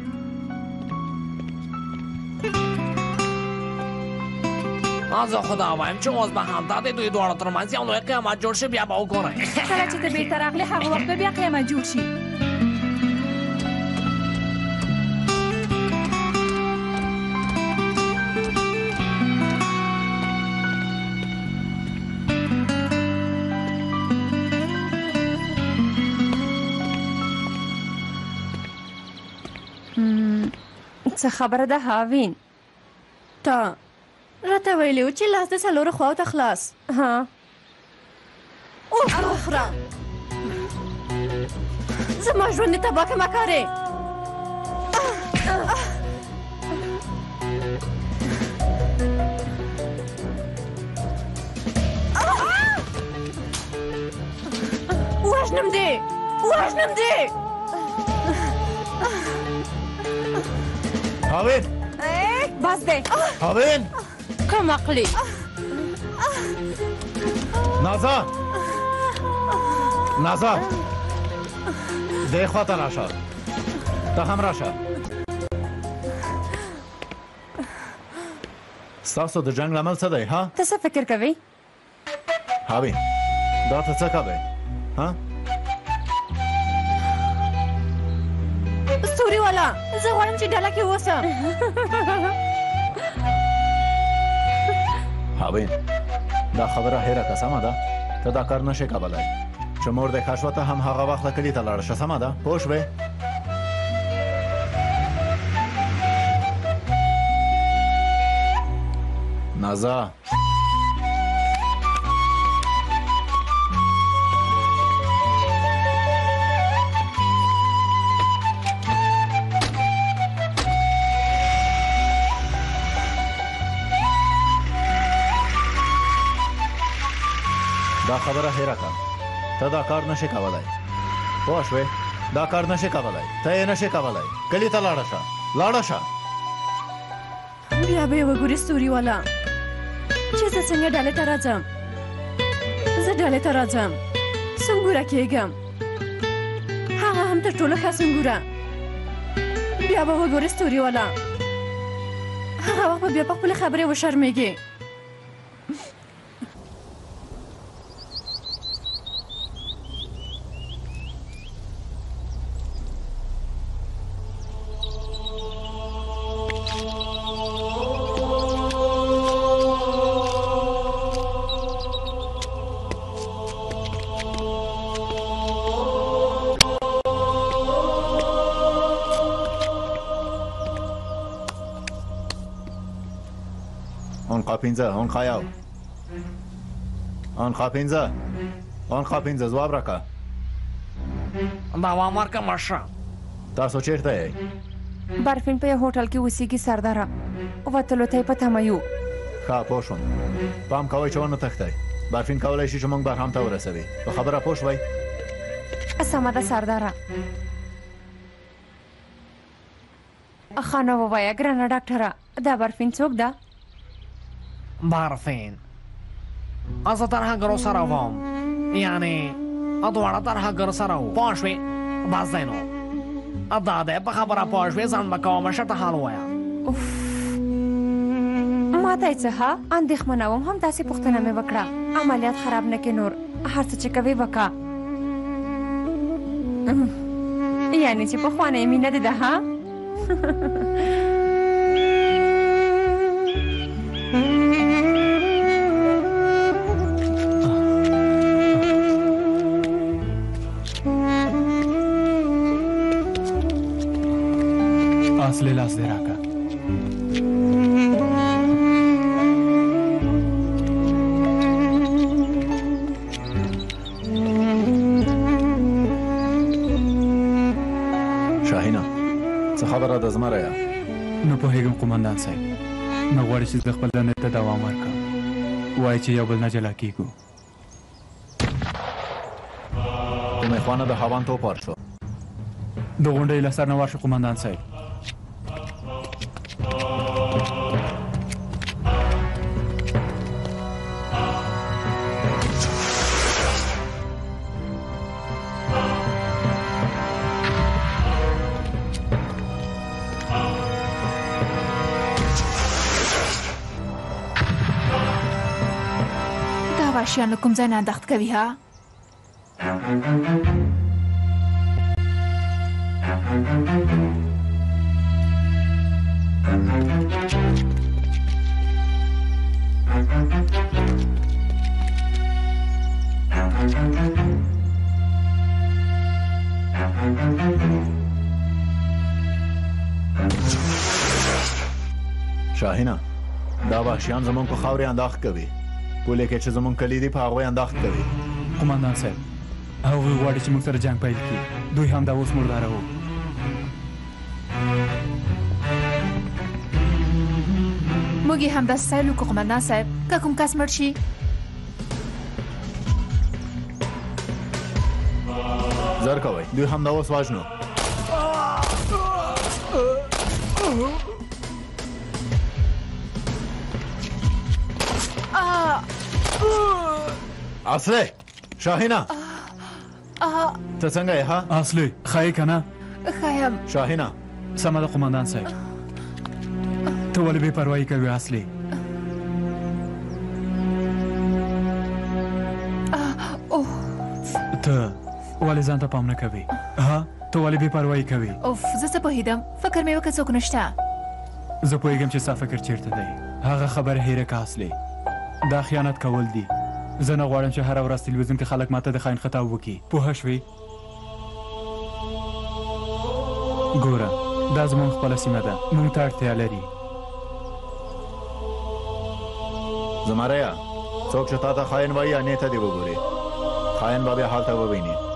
زه خدا وایم چې اوس به همدا د دوی دواړو ترمنځ یو لوی قیامت جوړ شي بیا به وګورئ کله چې ته بېرته راغلې هغه وخت به بیا قیامت جوړ شي څه خبره ده هاوین تا راته ویلي و چې لاس د څلورو خواو ته خلاص ها اوه اخره زما ژوند یې تباه کړمه کارې وژنم دې وژنم دې هاوين بس ده هاوين كم عقلي نازا نازا ده خاطر راشا تهم راشا ستاسو د جنګ لامل څه دی ها؟ ته څه فکر کوې؟ هاوين دا ته څه کوې؟ ها؟ سوري والا زه غواړم چې ډله کې اوسم هاوین دا خبره هېره که سمه ده ته دا کار نشې کولی چې مور دې ښه شوه ته هم هغه وخت کلي ته لاړه شه سمه ده پوه شوې نازا دا خبره هېره کړه ته دا کار نشې کولی پوه شوې دا کار نشې کولی ته یې نشې کولی کلي ته لاړه شه لاړه شه بیا به یې وګورې ستوري والا چې زه څنګه ډلې ته راځم زه ډلې ته راځم سنګوره کېږم هغه هم تر ټولو ښه سنګوره بیا به وګورې ستوري والا هغه وخت به بیا په خپلې خبرې وشرمېږې آن خیاو آن خاپینزه زواب راکا دوام ورکه مشه تاسو چیرته یئ برفین په یو هوټل کې اوسیږي سرداره وتلو ته یې په تمه یو ښه پوه شوم پام کوئ چې ونه تښتئ برفین کولی شي چې موږ برهم ته ورسوي په خبره پوه شوئ سمه ده سرداره ښه نو ووایه ګرانه ډاکټره دا برفین څوک ده بارفين أزا ترها قرو سراوهم يعني أدوارا ترها قرو سراو باشوي بازدينو أداده بخبرا باشوي زن بكوامش تحالويا أوف ما تايتها اندخ مناوم هم داسي پختنا مي وكرا عمليات خراب نكي نور هرسا چكوي وكا يعني چي پخواني مينة دي ده ها فاصلة لاس دراكا شاهينا سخبر هذا زمارة يا نبوهيكم قماندان سايب نغواري شيز بخبلدان التدوام وركا وايشي يوبلنا جلاكيكو مخوانا ده هاوان تو پارشو دو غنده ایلا سرنوارشو قماندان سايب شان لكم زين اندخت كبيها شاهينا دا وحشيان زمون کو خاوري اندخت كبي پولې کې چې زمونږ کلی دی په هغوی انداخت کوي. قماندان صاحب هغوی غواړي چې موږ سره جنګ پیل کړي، دوی همدا اوس مرداره وو. موږ یې همداسې سیل وکړو قماندان صاحب، که کوم کس مړ شي. زر کوئ، دوی همدا اوس وژنو. اصلي شاهينا ته څنګه یې ها؟ اصلي ښه که نه؟ ښه شاهينا سمه ده قماندان صاحب، ته ولې بې پروایي کوې اصلي؟ ته ولې ځان ته پام نه کوې؟ ها؟ ته ولې بې پروایي کوې؟ اوف زه څه پوهېدم، فکر مې وکړ څوک نشته. زه پوهېږم چې ستا فکر چېرته دی، هغه خبره هېره که اصلي، دا خیانت کول دي. زه نه غواړم چې هره ورځ تلویزیون کې خلک ماته د خاین خطاب وکړي، پوهه شوې؟ ګوره دا زموږ خپله سیمه ده، موږ ته اړتیا لري. زمریه څوک چې تا ته خاین وایي انې ته دې وګورې، خاین به بیا هلته ووینې.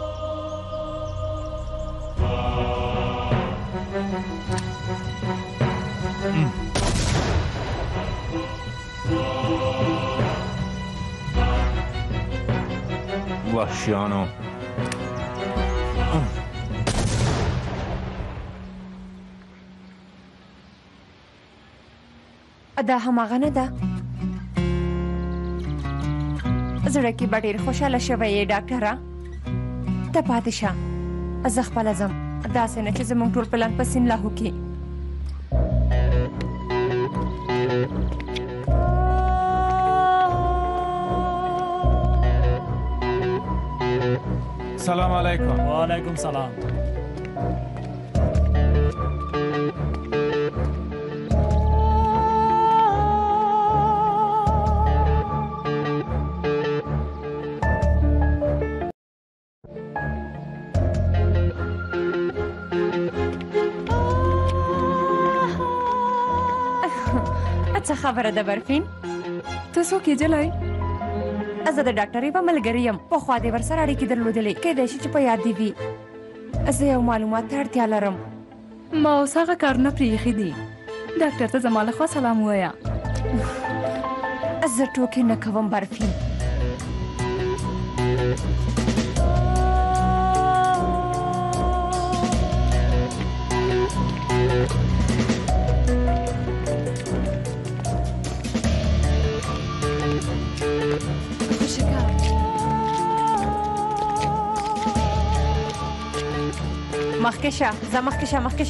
وحشیانو دا هماغه نه ده؟ زړه کې به ډېر خوشحاله شوی یې ډاکټره، ته پاتې شه زه خپله ځم، داسې نه چې زموږ ټول پلان په سین لاهو کې. السلام عليكم. وعليكم السلام. اچھا خبر ده برفین، ته څوک یې جلای؟ زه د ډاکټرې په ملګرې یم، پخوا دې ورسره اړیکې درلودلې، کیدای شي چې په یاد دې وي. زه یو معلومات ته اړتیا لرم. ما اوس هغه کارونه پرېښي دي. ډاکټر ته زما له خوا سلام ووایه. زه ټوکې نه کوم برفین. مخکشه زه، مخکې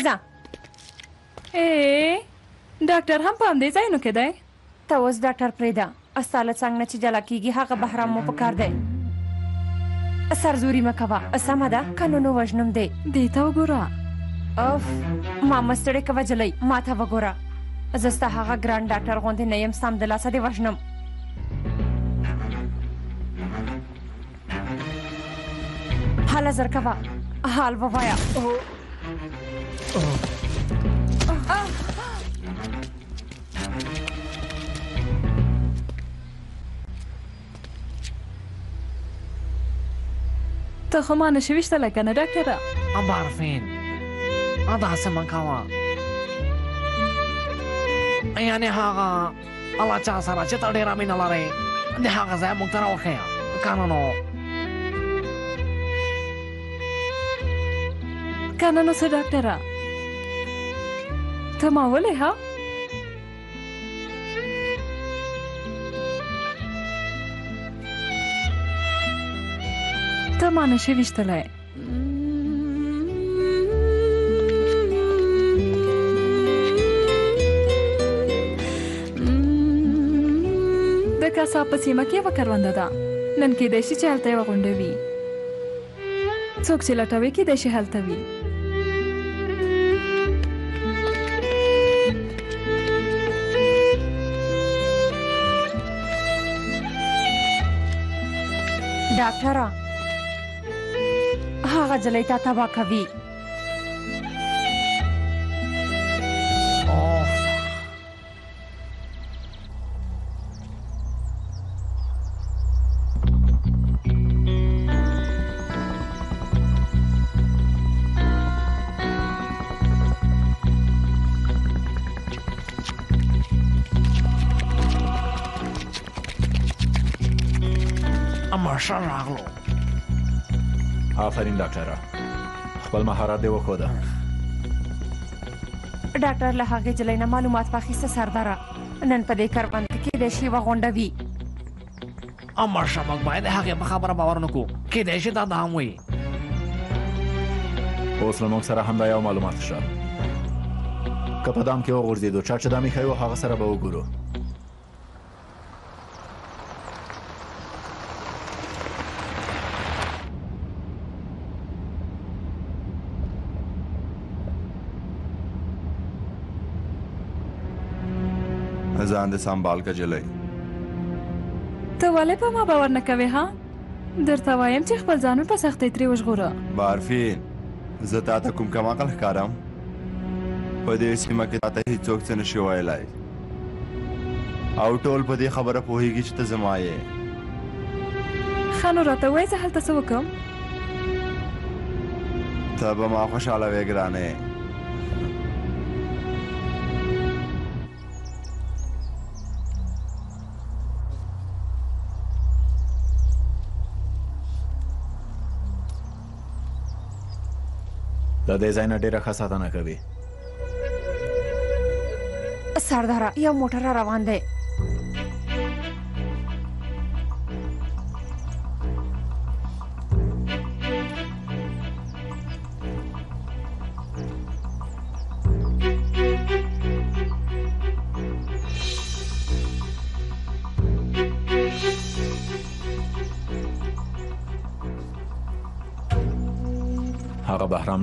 ځه. ډاکټر هم په همدې ځایونو کې دی؟ ته اوس ډاکټر پرېږده، ستا له څنګ نه چې جلا کېږي هغه بهرام مو پکار دی. سرزوري مه کوه، سمه ده، که نو وژنم دی. دې ته وګوره، اوف ما مه ستړې کوه جلۍ، ما ته وګوره، زه ستا هغه ګران ډاکټر غوندې نه یم، سمدلاسه دې وژنم. حالا زرکبا حال بابایا تخمانة شويش لك أنا دكتورة. أم بعرفين أضع سمن كوا. يعني هاغا الله تعصر شطري رامين الله ري. دي هاغا زي مقترا وخيا كانونو. كانونو سدكتورة. تماولي ها؟ تمام شي بيشتلي دكا ساپسي مكي وكروند دا نن کې دشي چلته وغوندوي څوک چې لټوي کې دشي حلتوي ډاکټره هغه جلۍ تا تبا کوي. اما شر راغلو. آفرین ډاکټره، خپل مهارت دې وښوده. ډاکټر له هغې جلۍ نه معلومات واخیسته. سرداره نن په دې کروند کې د شی وغونډوي. اما شمک باید هغې په خبره باور نه کوو، کیدای شي دا دام وي. اوس له موږ سره همدا یو معلومات شته، که په دام کې وغورځېدو چا چې دا میښیو هغه سره به وګورو. ځان دې سمبال که جلۍ. ته ولې په ما باور نه کوې ها؟ درته وایم چې خپل ځان په سختۍ ترې وژغوره. بعرفین زه تا ته کوم کم عقل ښکارم؟ په دې سیمه کې تا ته هیڅوک څه نشي ویلی او ټول په دې خبره پوهېږي چې ته زما یې. ښه نو راته وایي زه هلته څه وکړم؟ ته به ما خوشحاله وې ګرانې. د دې ځای نه ډېره ښه ساتنه کوي. سرداره یو موټر را روان دی. هغه بهرام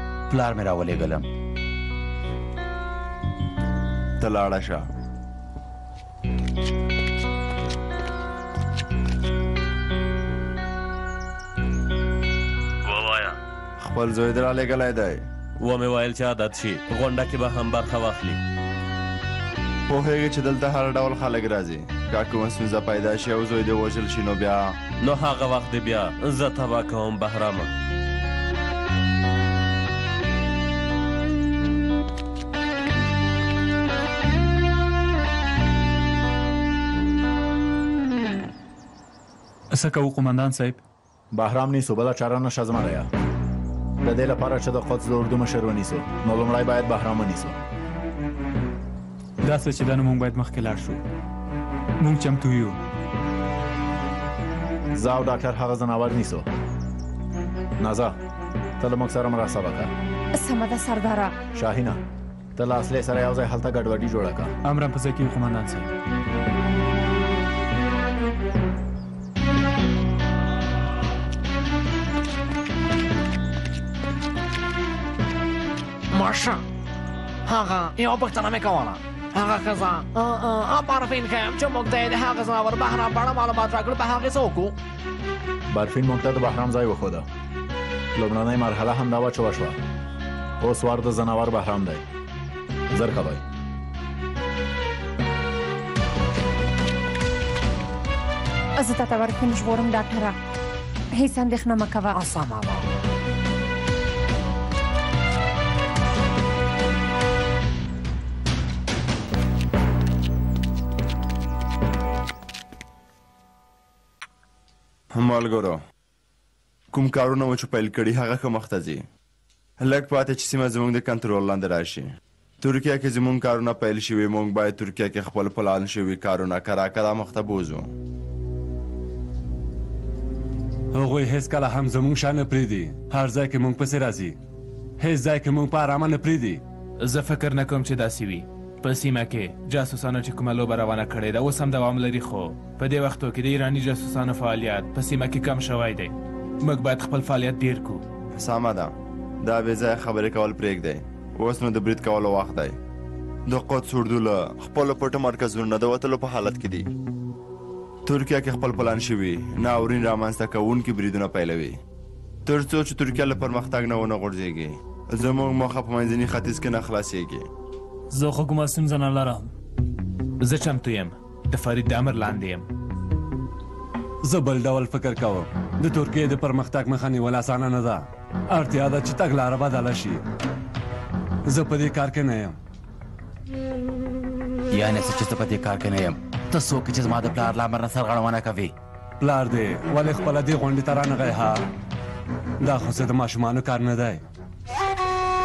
پلار مې راولېږلم. ته لاړه شه. ووایه. خپل زوی دې رالېږلی دی. ومې ویل چې عادت شي غونډه کې به هم برخه واخلي. پوهېږي چې دلته هر ډول خلک راځي، که کومه ستونزه پیدا شي او زوی دې وژل شي نو بیا نو هغه وخت دې بیا زه تباه کوم بهرامه. څه کوو قومندان صاحب؟ بهرام نیسو، بله چاره نشه زما رایه. د دې لپاره چې د قدس د اردو مشر ونیسو نو لومړی باید بهرام ونیسو. داسې چې دا نو موږ باید مخکې لاړ شو. موږ چمتو یو. زه او ډاکټر هغه ځناور نیسو. نازه ته له موږ سره مرسته وکړه. سمه ده سرداره. شاهینه تلاس له سره یو ځای حالت ګډوډي جوړه کا امرم په ځکه قومندان صاحب ماشا هغه یو پښتنه مې کوله هغه ځا بارفین خیم چې موږ ته د هغه ځا ور بهرام باندې معلومات راکړو په هغه څوک بارفین موږ ته د بهرام ځای وخوده لومړنۍ مرحله هم دا واچو شو اوس ور د زناور بهرام دی زر خبر از تا بارفین ژغورم دا تر هیڅ اندېښنه مه کوه اسامه ملګرو کوم کارونه مو چې پیل کړي هغه ښه مخته ځي لږ پاتې چې سیمه زموږ د کنټرول لاندې راشي ترکیه کې زموږ کارونه پیل شوي موږ باید ترکیه کې خپل پلان شوي کارونه کرا کرا مخته بوزو هغوی هیڅکله هم زموږ شا نه پرېږدي هر ځای کې موږ پسې راځي هیڅ ځای کې موږ په آرامه نه پرېږدي زه فکر نه کوم چې داسې وي په سیمه کې جاسوسانو چې کومه لوبه روانه کړې ده اوس هم دوام لري خو په دې وختو کې د ایراني جاسوسانو فعالیت په سیمه کې کم شوی دی موږ باید خپل فعالیت ډیر کړو سمه ده دا بې ځایه خبرې کول پرېږدئ اوس نو د برید کولو وخت دی د قدس اردو له خپلو پټو مرکزونو نه د وتلو په حالت کې دي ترکیه کې خپل پلان شوي ناورین رامنځته کوونکي بریدونه پیلوي تر څو چې ترکیه له پرمختګ نه ونه غورځېږي زموږ موخه په منځني ختیځ کې نه خلاصېږي زه خو کومه ستونزه نه لرم زه چمتو یم د فرید د امر لاندې یم زه بل ډول فکر کوم د ترکیې د پرمختګ مخه نیول اسانه نه ده اړتیا ده چې تګلاره بدله شي زه په دې کار کې نه یم یعنې څه چې زه په دې کار کې نه یم ته څوک چې زما د پلار له امر نه سرغړونه کوي پلار دی ولې خپله دې غونډې ته رانغی ها دا خو څه د ماشومانو کار نه دی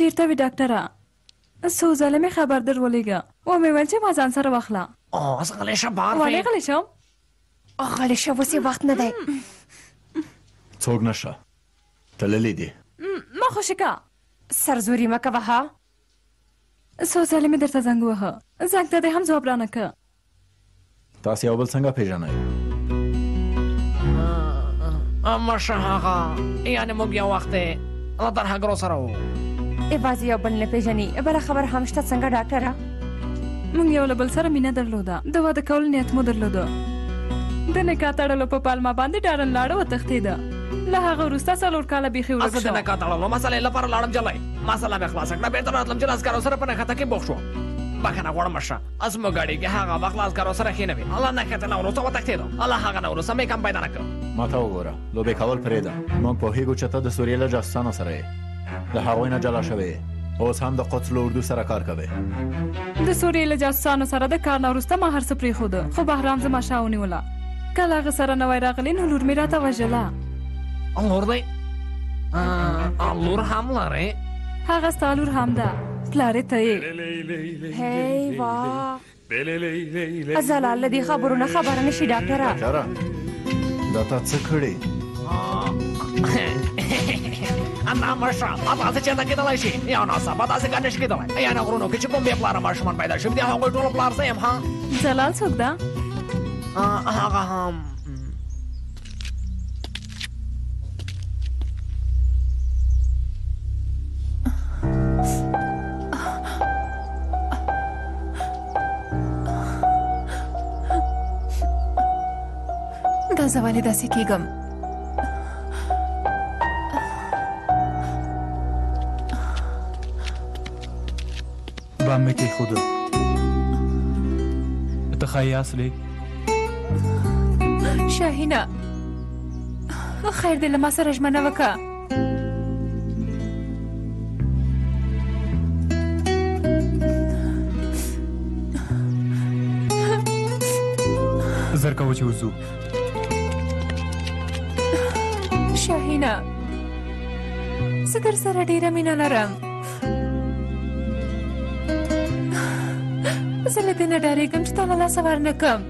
چیرته وی ډاکټره څو ځله مې خبر در ولیږه ومې ویل چې ما ځان سره واخله اوس غلی شه بارفین ولې غلی شم غلی شه اوس یې وخت نه دی څوک نشه تللی دی ما خوشې که سرزوري مه کوه ها څو ځله مې درته زنګ ووهه زنګ ته دې هم ځواب رانه که تاسې یو بل څنګه پېژنئ ماشه هغه یعنې موږ یو وخت له درهګرو سره وو ایوازې یو بل نه پېژني بله خبر هم شته څنګه ډاکټره موږ یو له بل سره مینه درلوده د واده کولو نیت مو درلوده د نکاح تړلو په پالما باندې ډارن لاړه وتښتېده له هغه وروسته څلور کاله بیخي ورک شو زه د نکاح تړلو مسلې لپاره لاړم جلی مسله مې خلاصه کړه بېرته راتلم چې له عسکرو سره په نښته کې بوخ شوم بكنا قرر مشى أسمع غادي هاغا بخلاص كارو سرخينا بي الله نكتنا ورسا وتكتيرو الله هاغا نورسا ميكام بيدنا كرو ما تاوغورا لو بكاول بريدا ما بوهي غوشتا د سوريلا جاستانا سري ده هاوينا جلا شبي او سام د قتل اردو سره کار کوي د سوريلا جاستانا سره د کار نورستا ما هر سپري خود خو بهرام زما شاوني ولا کلا غ سره نو راغلين هلور میرا تا وجلا الله ردي الله حملاري هاغا ستالور حمدا طلعت ايوا ازال الذي خبرنا خبرنا شي دكتورا ترى داتا تسكري انا ماشا ابا تشانا كده لاشي يا ناس ابا تسكنش كده يا انا غرونو كيتش بومبي بلار ماش من بعدا شوف دي هاو قلت له بلار سيم ها زلال سوق ده ها زوالی دستی کیگم بام کی خود تخیی اصلی شاهینا خیر دل ما سره ژمنه وکا زرکا وچی وضو شاهينه صدر سره ډیره مینه لرم زه له دې نه ډارېږم چې تا له لاسه ورنه کړم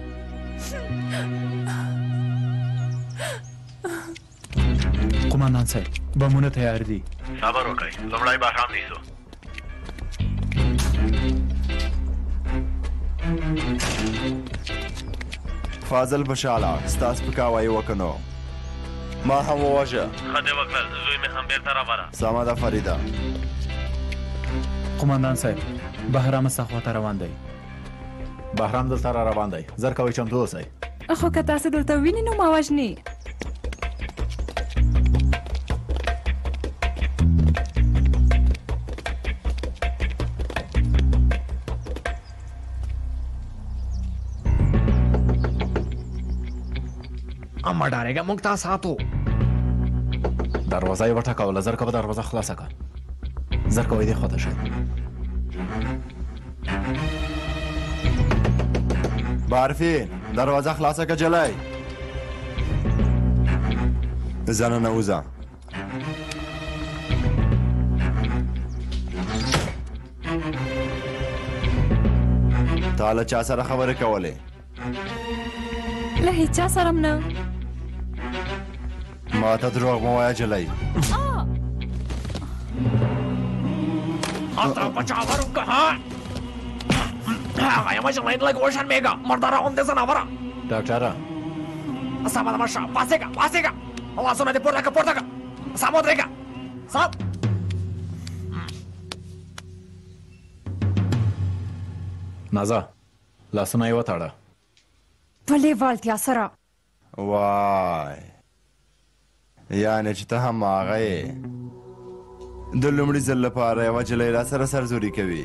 قمندان صاحب بمونه تیار دي صبر وکړئ لومړی به هم نیسو فاضل بشاله ستاسو پکاوی وکنو ما هم واجه خدای وکړل زوی مې هم بیرته راوړه سمه ده فریده قمندان صاحب بهرام سخواته روان دی بهرام دلته را روان دی زر کوئ چمتو اوسئ خو که تاسې دلته ویني نو ما وژني اما ډارېږه موږ تا ساتو دروازه یې وټکوله زرکه به دروازه خلاصه کړه زرکه وی دې خواته شه بارفین دروازه خلاصه کړه جلی زه ننوځه تا له چا سره خبرې کولې له هېچ چا سره م نه ما ته دروغ مه وایه جلی هلته بچاور وکړه هغه یمه جلی لږ وشرمېږه مرداره غوندې ځناوره ډاکټره سمه ده مشه پاڅېږه پاڅېږه لاسونه دې پورته کړه پورته کړه سم ودرېږه سم نازه لاسونه یې وتړه ولې والتیا سره وای یعنې چې ته هم هغه یې د لومړي ځل لپاره یوه جلۍ را سره سرزوري کوي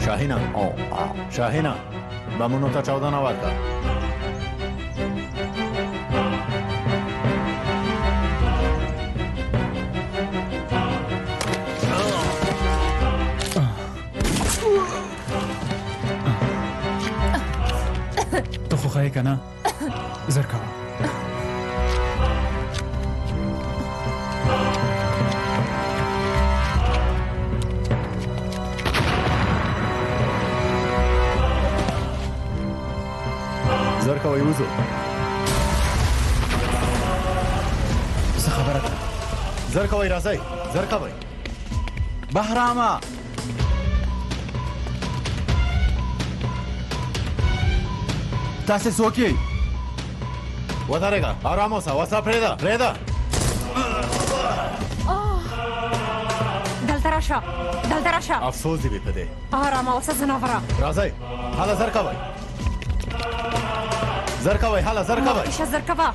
شاهینا شاهینا بمونو ته چاودنه ورکړه خواهی که نه زرکا زرکا ویوزو زرقاوي رازاي زرقاوي بهراما تاسس وكي وذاريغا اراموسا وسابريدا ريدا دلدراشا دلدراشا افسوزي بيبدي اهراما وسازنافرا رازاي هلا زرقاوي زرقاوي هلا زرقاوي ايش الزرقاوي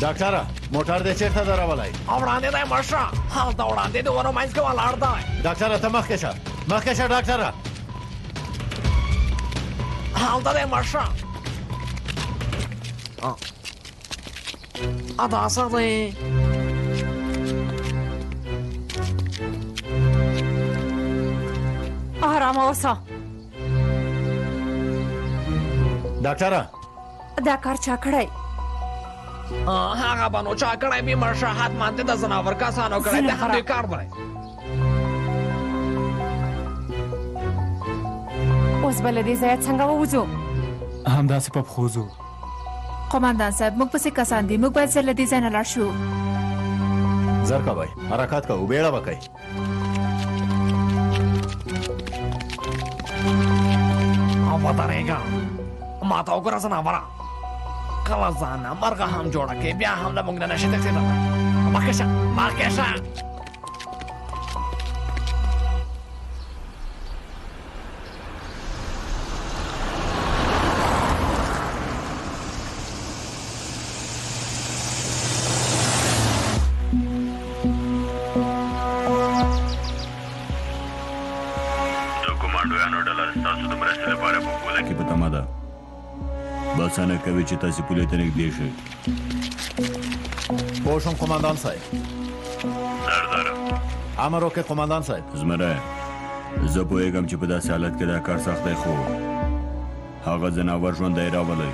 دكتورة موتار دي چرتا داره بالای؟ آورانده دای مرشا حال دا آورانده دوارو مایز که والار دای دکتورة تا مخ کشا دکتورة حال دا دای مرشا ادا صدی اهرام اوسا دکتورة دا کار چا کړی؟ هغه بانو چا کړی بې مرشه حد مانتې د ځناور کسانو کړی د همدې کار دی. اوس به له دې ځایه څنګه ووځو؟ همداسې په پښو ځو. قومندان صاحب موږ پسې کسان دي، موږ باید زر له دې ځای نه لاړ شو. زر کوئ حرکت کوو، بیړه به کوئ. ودرېږه ما ته وګوره ځناوره. خلصانا مرغا هم جوړه کې بیا هم له موږ نه نشي تښتېدلی. مخکې شه. د کمانډویانو ډله ستاسو د مرستې لپاره په پوله کې په تمه ده. بسانه کوي چې تاسو پولې ته نږدې شئ. پوه شوم قومندان صاحب. سرداره امر وکړه قومندان صاحب. زمری زه پوهېږم چې په داسې حالت کې دا کار سخت دی، خو هغه ځناور ژوندی راولئ.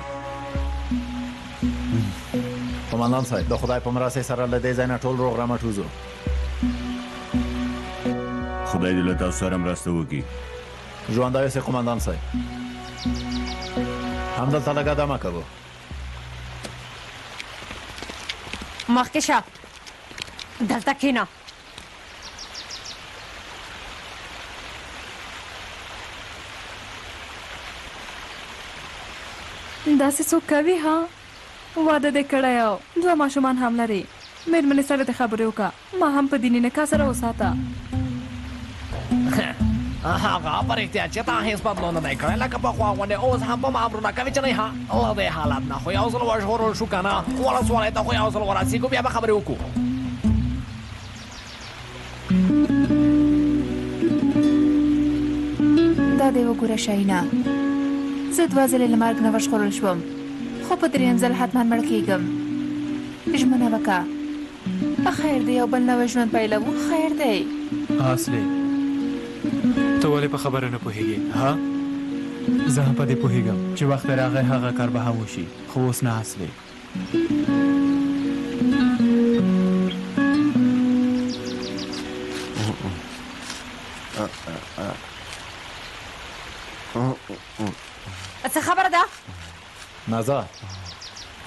قومندان صاحب د خدای په مرستې سره له دې ځای نه ټول روغ رمټ وځو. خدای دې له تاسو سره مرسته وکړي. ژوندی اوسئ قومندان صاحب. همدلته لږ دمه کوو. مخکې شه، دلته کښېنه. داسې څوک کوي ها؟ واده دې کړی او دوه ماشومان هم لري. مېرمنې سره دې خبرې وکړه، ما هم په دیني نکاح سره وساته. هغه په رښتیا چې تا هېڅ بدلون نه دی کړی، لکه پخوا غوندې اوس هم په مامرونه کوي چې نه ها. له دې حالت نه خو یو ځل وژغورل شو که نه، ولسوالۍ ته خو یو ځل ورسېږو بیا به خبرې وکړو. دا دې وګوره شاهینه، زه دوه ځلې له مرګ نه وژغورل شوم، خو په درېیم ځل حتما مړ کېږم. ژمنه وکړه. خیر دی یو بل نوی ژوند پیلوو، خیر دی. اصلي ته ولې په خبره نه پوهېږې ها؟ زه هم په دې پوهېږم چې وخت یې راغی هغه کار به هم وشي، خو اوس نه اصلې. څه خبره ده؟ نازه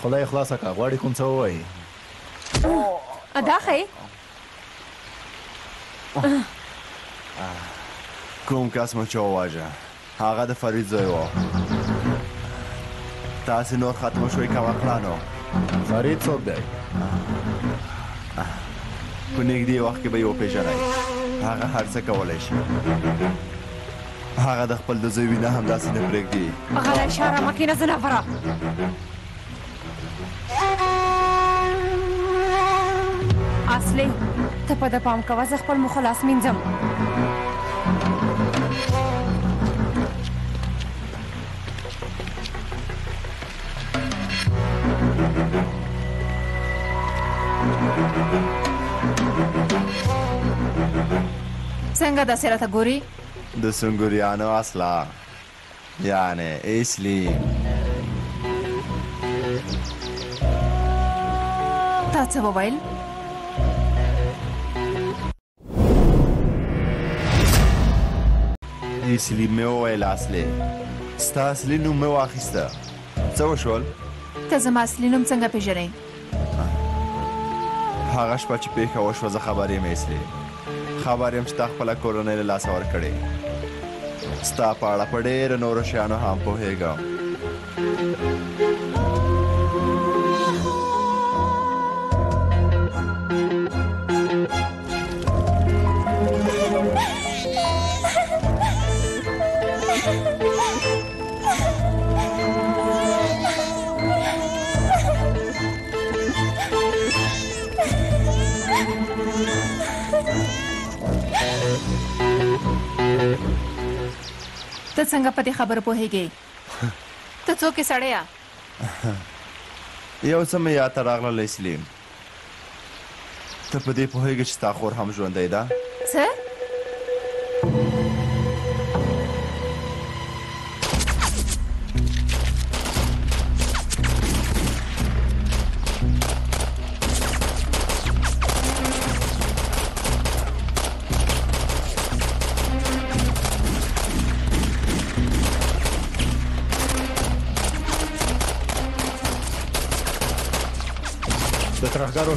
خوله یې خلاصه کړه، غواړي کوم څه ووایي. دا ښایي کوم کس مو چې وواژه هغه د فرید زوی و. تاسې نور ختمه شوی کوه کړه. فرید څوک دی؟ په نږدې وخت کې به یې وپېژنئ. هغه هر څه کولی شي. هغه د خپل د زوی وینه همداسې نه پرېږدي. غلی شه، ارامه کښېنه ځناوره. اصلي ته په ده پام کوه، زه خپل مخ لاس مینځم. Senga da sera taguri? Da sunguriano asla. Yani isli. Tatsa mobil. اسلي ميوه العسلي استاسلينو ميوه اخيستا تسوى شوال تزم اسلينو متنگا بجرين هاغش باچه پیخ وش وزا خباریم اسلي خباریم چه تخبلا کورونیل لاسوار کرده ستا پاڑا پڑه رنورشانو هم پوهیگا ته څنګه په دې خبره پوهېږې؟ ته څوک یې سړی یو څه مې یاد ته راغله اسلیم ته په دې پوهېږې چې ستا خور هم ژوندی ده؟ څه؟ ترهجارو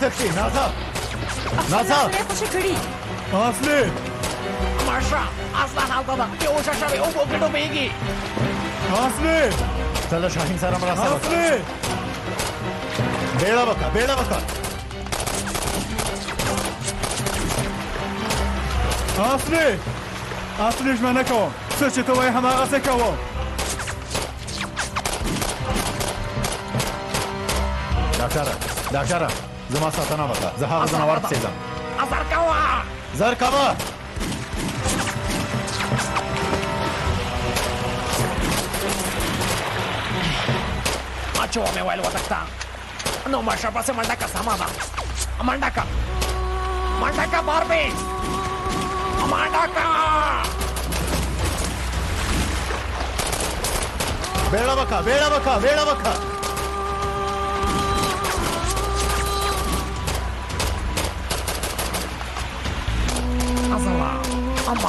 تكفي ناصر ناصر شكري اصلي ماشا اصلا حاضر يا شاشري او بوكيتو بيجي اصلي تلا شاهين سلام راسه اصلي بيلا بكا اصلي جمانكم سوتو وي حما راسكوا دكتور زما ساتنا بطا زها غزنا ورد سيزم زركوا اتشو ميوال وتكتا نو ما شاباسي مالدكا سامادا مالدكا باربي مالدكا بيلا بكا اما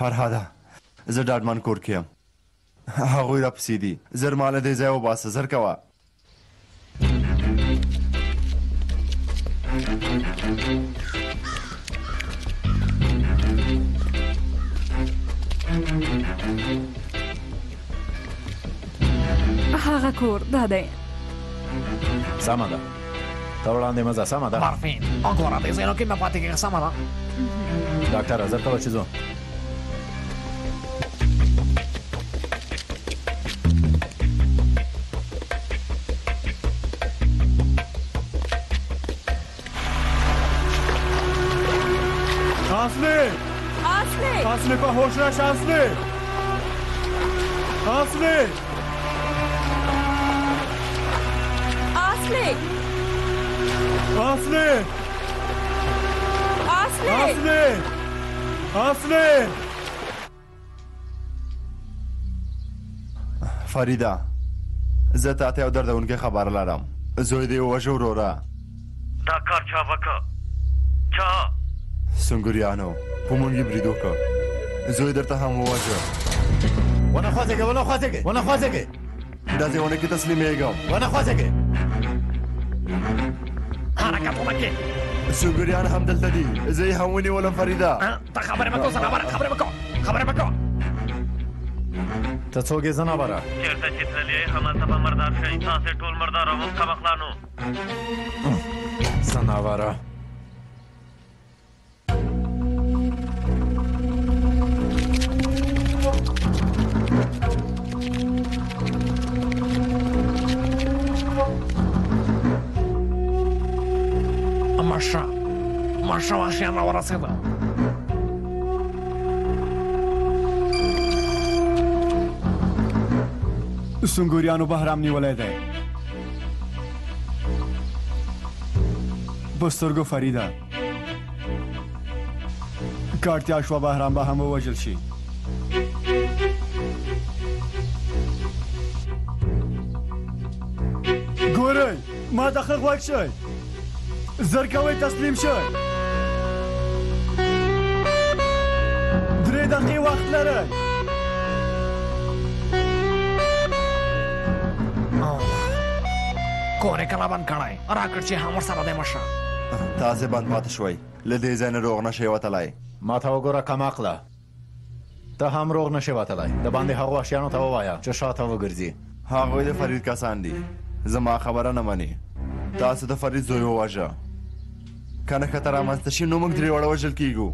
فرهاده زه ډاډمن کور کې یم هغوی راپسې دي زر ما له دې ځایه وباسه زر کوه هغه کور دا دی سمه ده ته وړاندې مه ځه سمه ده مارفین وګوره دې ځایونو کې مه پاتې کېږه سمه ده ډاکټره زر کوه چې ځو Aslı! Aslı! Aslı bak hoşuna şanslı! Aslı! Aslı! Aslı! Aslı! Aslı! Aslı! Farida, زه تاته او درده اونگه خبر لرم زوی ده وجه رو را دا کار چا بکا چا سنگوریانو پومونگی بریدو که زوی درده هم وجه وانا خواسته که دازه اونه که تسلیمه اگم وانا خواسته که حرکه پومکه سنگوریان هم دلده دی زی همونی ولم فریده تا خبر مکو سنابارا خبر مکو تسوگی زن آباره. چرت و چرت لیه همانتا با مردار شد. انسان سر طول مردار و وقت مخلانو. زن آباره. ماشا واشیان آباره سیدا. سنگوریانو بهرام نیولیده بسترگو فریده کارتیاش و بهرام به همه وجل شی گوری ما دخل غوک شای زرکوی تسلیم شای دری دقیقی وقت لره کونه کلابان کنای راکر چی همور سر ده مشا تازه بند مات شوی لده زین روغ نشه وطلای ما تاو گورا کماقلا تا هم روغ نشه وطلای ده بنده هاگو اشیانو تاو وایا چه شا تاو گرزی هاگوی ده فرید کسان دی زما خبره نمانی تاسه ده فرید زوی واجا کنه کتر آمستشی نومک دری وڑا وجل کیگو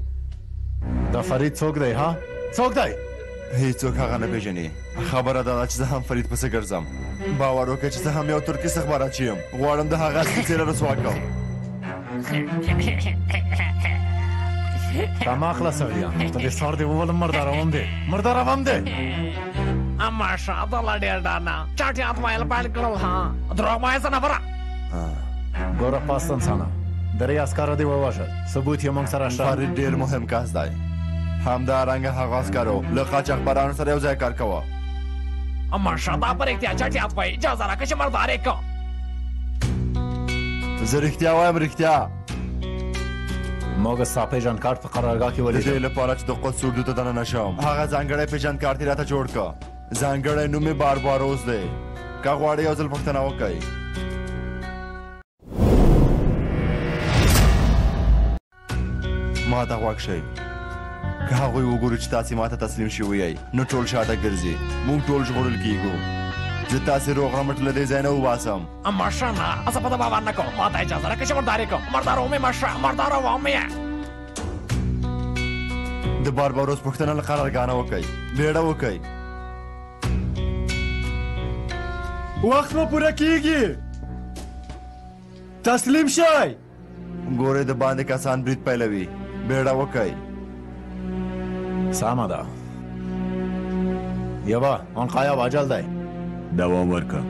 ده فرید سوک دی ها سوک دی هیچ سوک هاگا نبیجنی خبره دادا چیزه هم فرید پس گرزم باورو که چیزه هم یو ترکی سخباراتچیم غوارم ده هاگه اصلی تیره رسوا کم تما خلاص اویان تا دی سار دی وولم مرداروام دی اما شا دالا دیر دانا چاٹی آتمایل بایل کلل ها دروغ مایسا نبرا گورا پاستن سانا دری اسکارا دی وواشد ثبوت یه منگ سراشتا فرید دیر مهم کاس دای همدارنگ هاگه اسکارو لقاچ اخبارانو سر یو زای کار کوا اما شادا پر اختیار چاٹی آتوائی جازارا کش مردارے کو زر اختیار ویم رختیار موگ ساپی جان کارت پر قرارگاہ کی ولی دیل پارا چی دقل سوردو تا دانا نشم آغا زنگڑای پی جان کارتی راتا جوڑ که زنگڑای نومی بار باروز دی که غواری یو زل پختناو کئی ما تا غواک شئی که هاگوی وگوری چی تاسی ما تا تسلیم شیوی ای نو چول شادا گرزی مون چول شغل کیگو زی تاسی روغ رمت لده زینه و باسم اما شانا اصا پتا باور نکو ما تا اجازه را کشی مرداری کم مردار اومی مشا مردار اوامیه ده بار باروز پختنه لقرارگانه وکی بیره وکی وقت ما پوره کیگی تسلیم شای گوره ده بانده کسان برید پیلوی بیره وکی سامه ده یبا آن قایب عجل دی دوام ورکه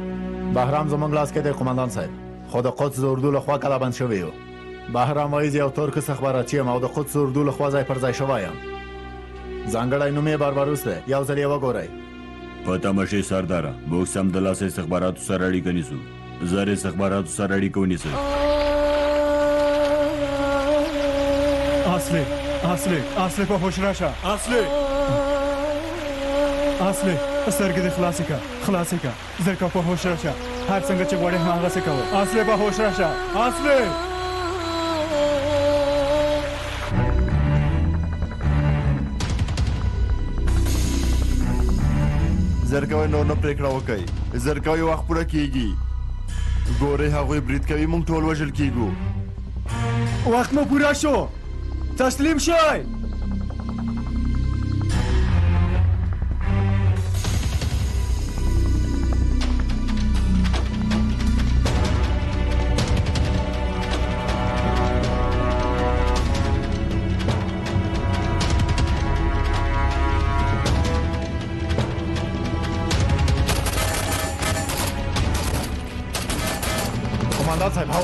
بهرام زمونږ لاس کې دی قمندان صاحب خو د قدس د اردو له خوا کلابند شوی یو بهرام وایي زه یو ترک استخباراتچی یم او د قدس د اردو له خوا ځای پر ځای شوی یم ځانګړی نوم یې بارباروس دی یو ځل یې وګورئ په تمه شئ سرداره موږ سمدلاسه استخباراتو سره اړیکه نیسو زر استخباراتو سره اړیکه ونیسئ اصلي اصلی پا خوش راشا اصلی سرگی دی خلاسی که زرکا پا خوش راشا هر سنگه چه گواری هم آغا سکا و اصلی پا خوش راشا اصلی زرکاوی نور نپریکراو کئی زرکاوی وقت پورا کیگی گوری هاگوی برید کوی مونگ تول وجل کیگو وقت ما پورا شو تسلیم شای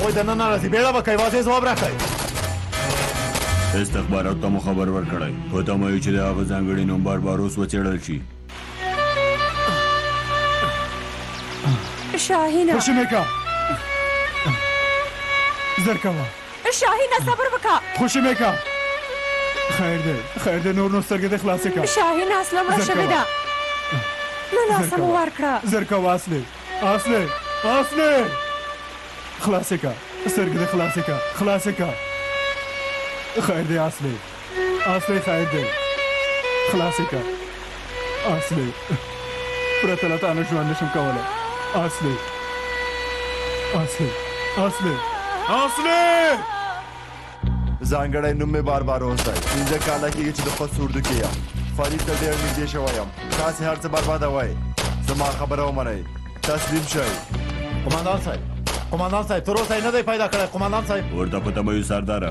هغوی د نن ورځې بیړه به کوي، واضح ځواب راکړئ. استخباراتو ته مو خبر ورکړئ، په تمه یو چې د هغه ځانګړي نومبر به اوس وڅېړل شي. شاهینه خوشمکه زرکوه شاهینه صبر وکړه. خوشمکه خیر دی، خیر دی، نور نو سترګې دې خلاصې کړه. شاهینه اسلم را شوې ده، نه لاسه مو ورکړه. زرکوه اصلې اصلې اصلې خلاصې کړه، سترګې دې خلاصې کړه، خلاصې کړه. خیر دی اصلې اصلې خیر دی، خلاصې کړه اصلې، پرته له تا نه ژوند نشم کولی. اصلي اصلي اصلي اصلي زانګړې نوم مې بار بار اوسای انځه کاله کې چې د خپل سوردو کې یم فرید ته ډېر نږدې شوی یم. تاسې هر څه برباده وای، زما خبره ومنئ، تسلیم شئ. قماندان صاحب، قماندان صاحب تر اوسه یې نه دی پیدا کړی. قماندان صاحب ورته په تمه یو سرداره.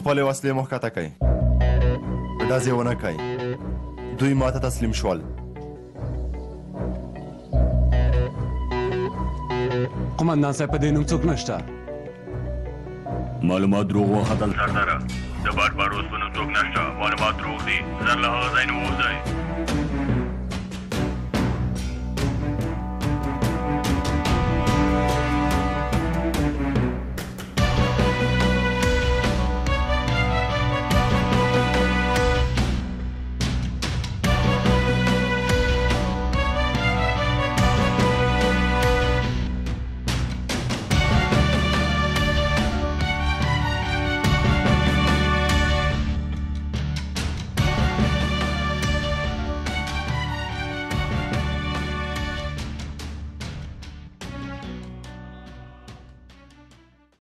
خپلې وسلې مو ښکته کوئ، ډز یې ونه کوئ. دوی ما ته تسلیم شول. قماندان صاحب په دې نوم څوک نشته. معلومات دروغ وختل سرداره، د بار باروس په نوم څوک نشته، معلومات دروغ دي، ځان له هغه ځای نه ووځئ.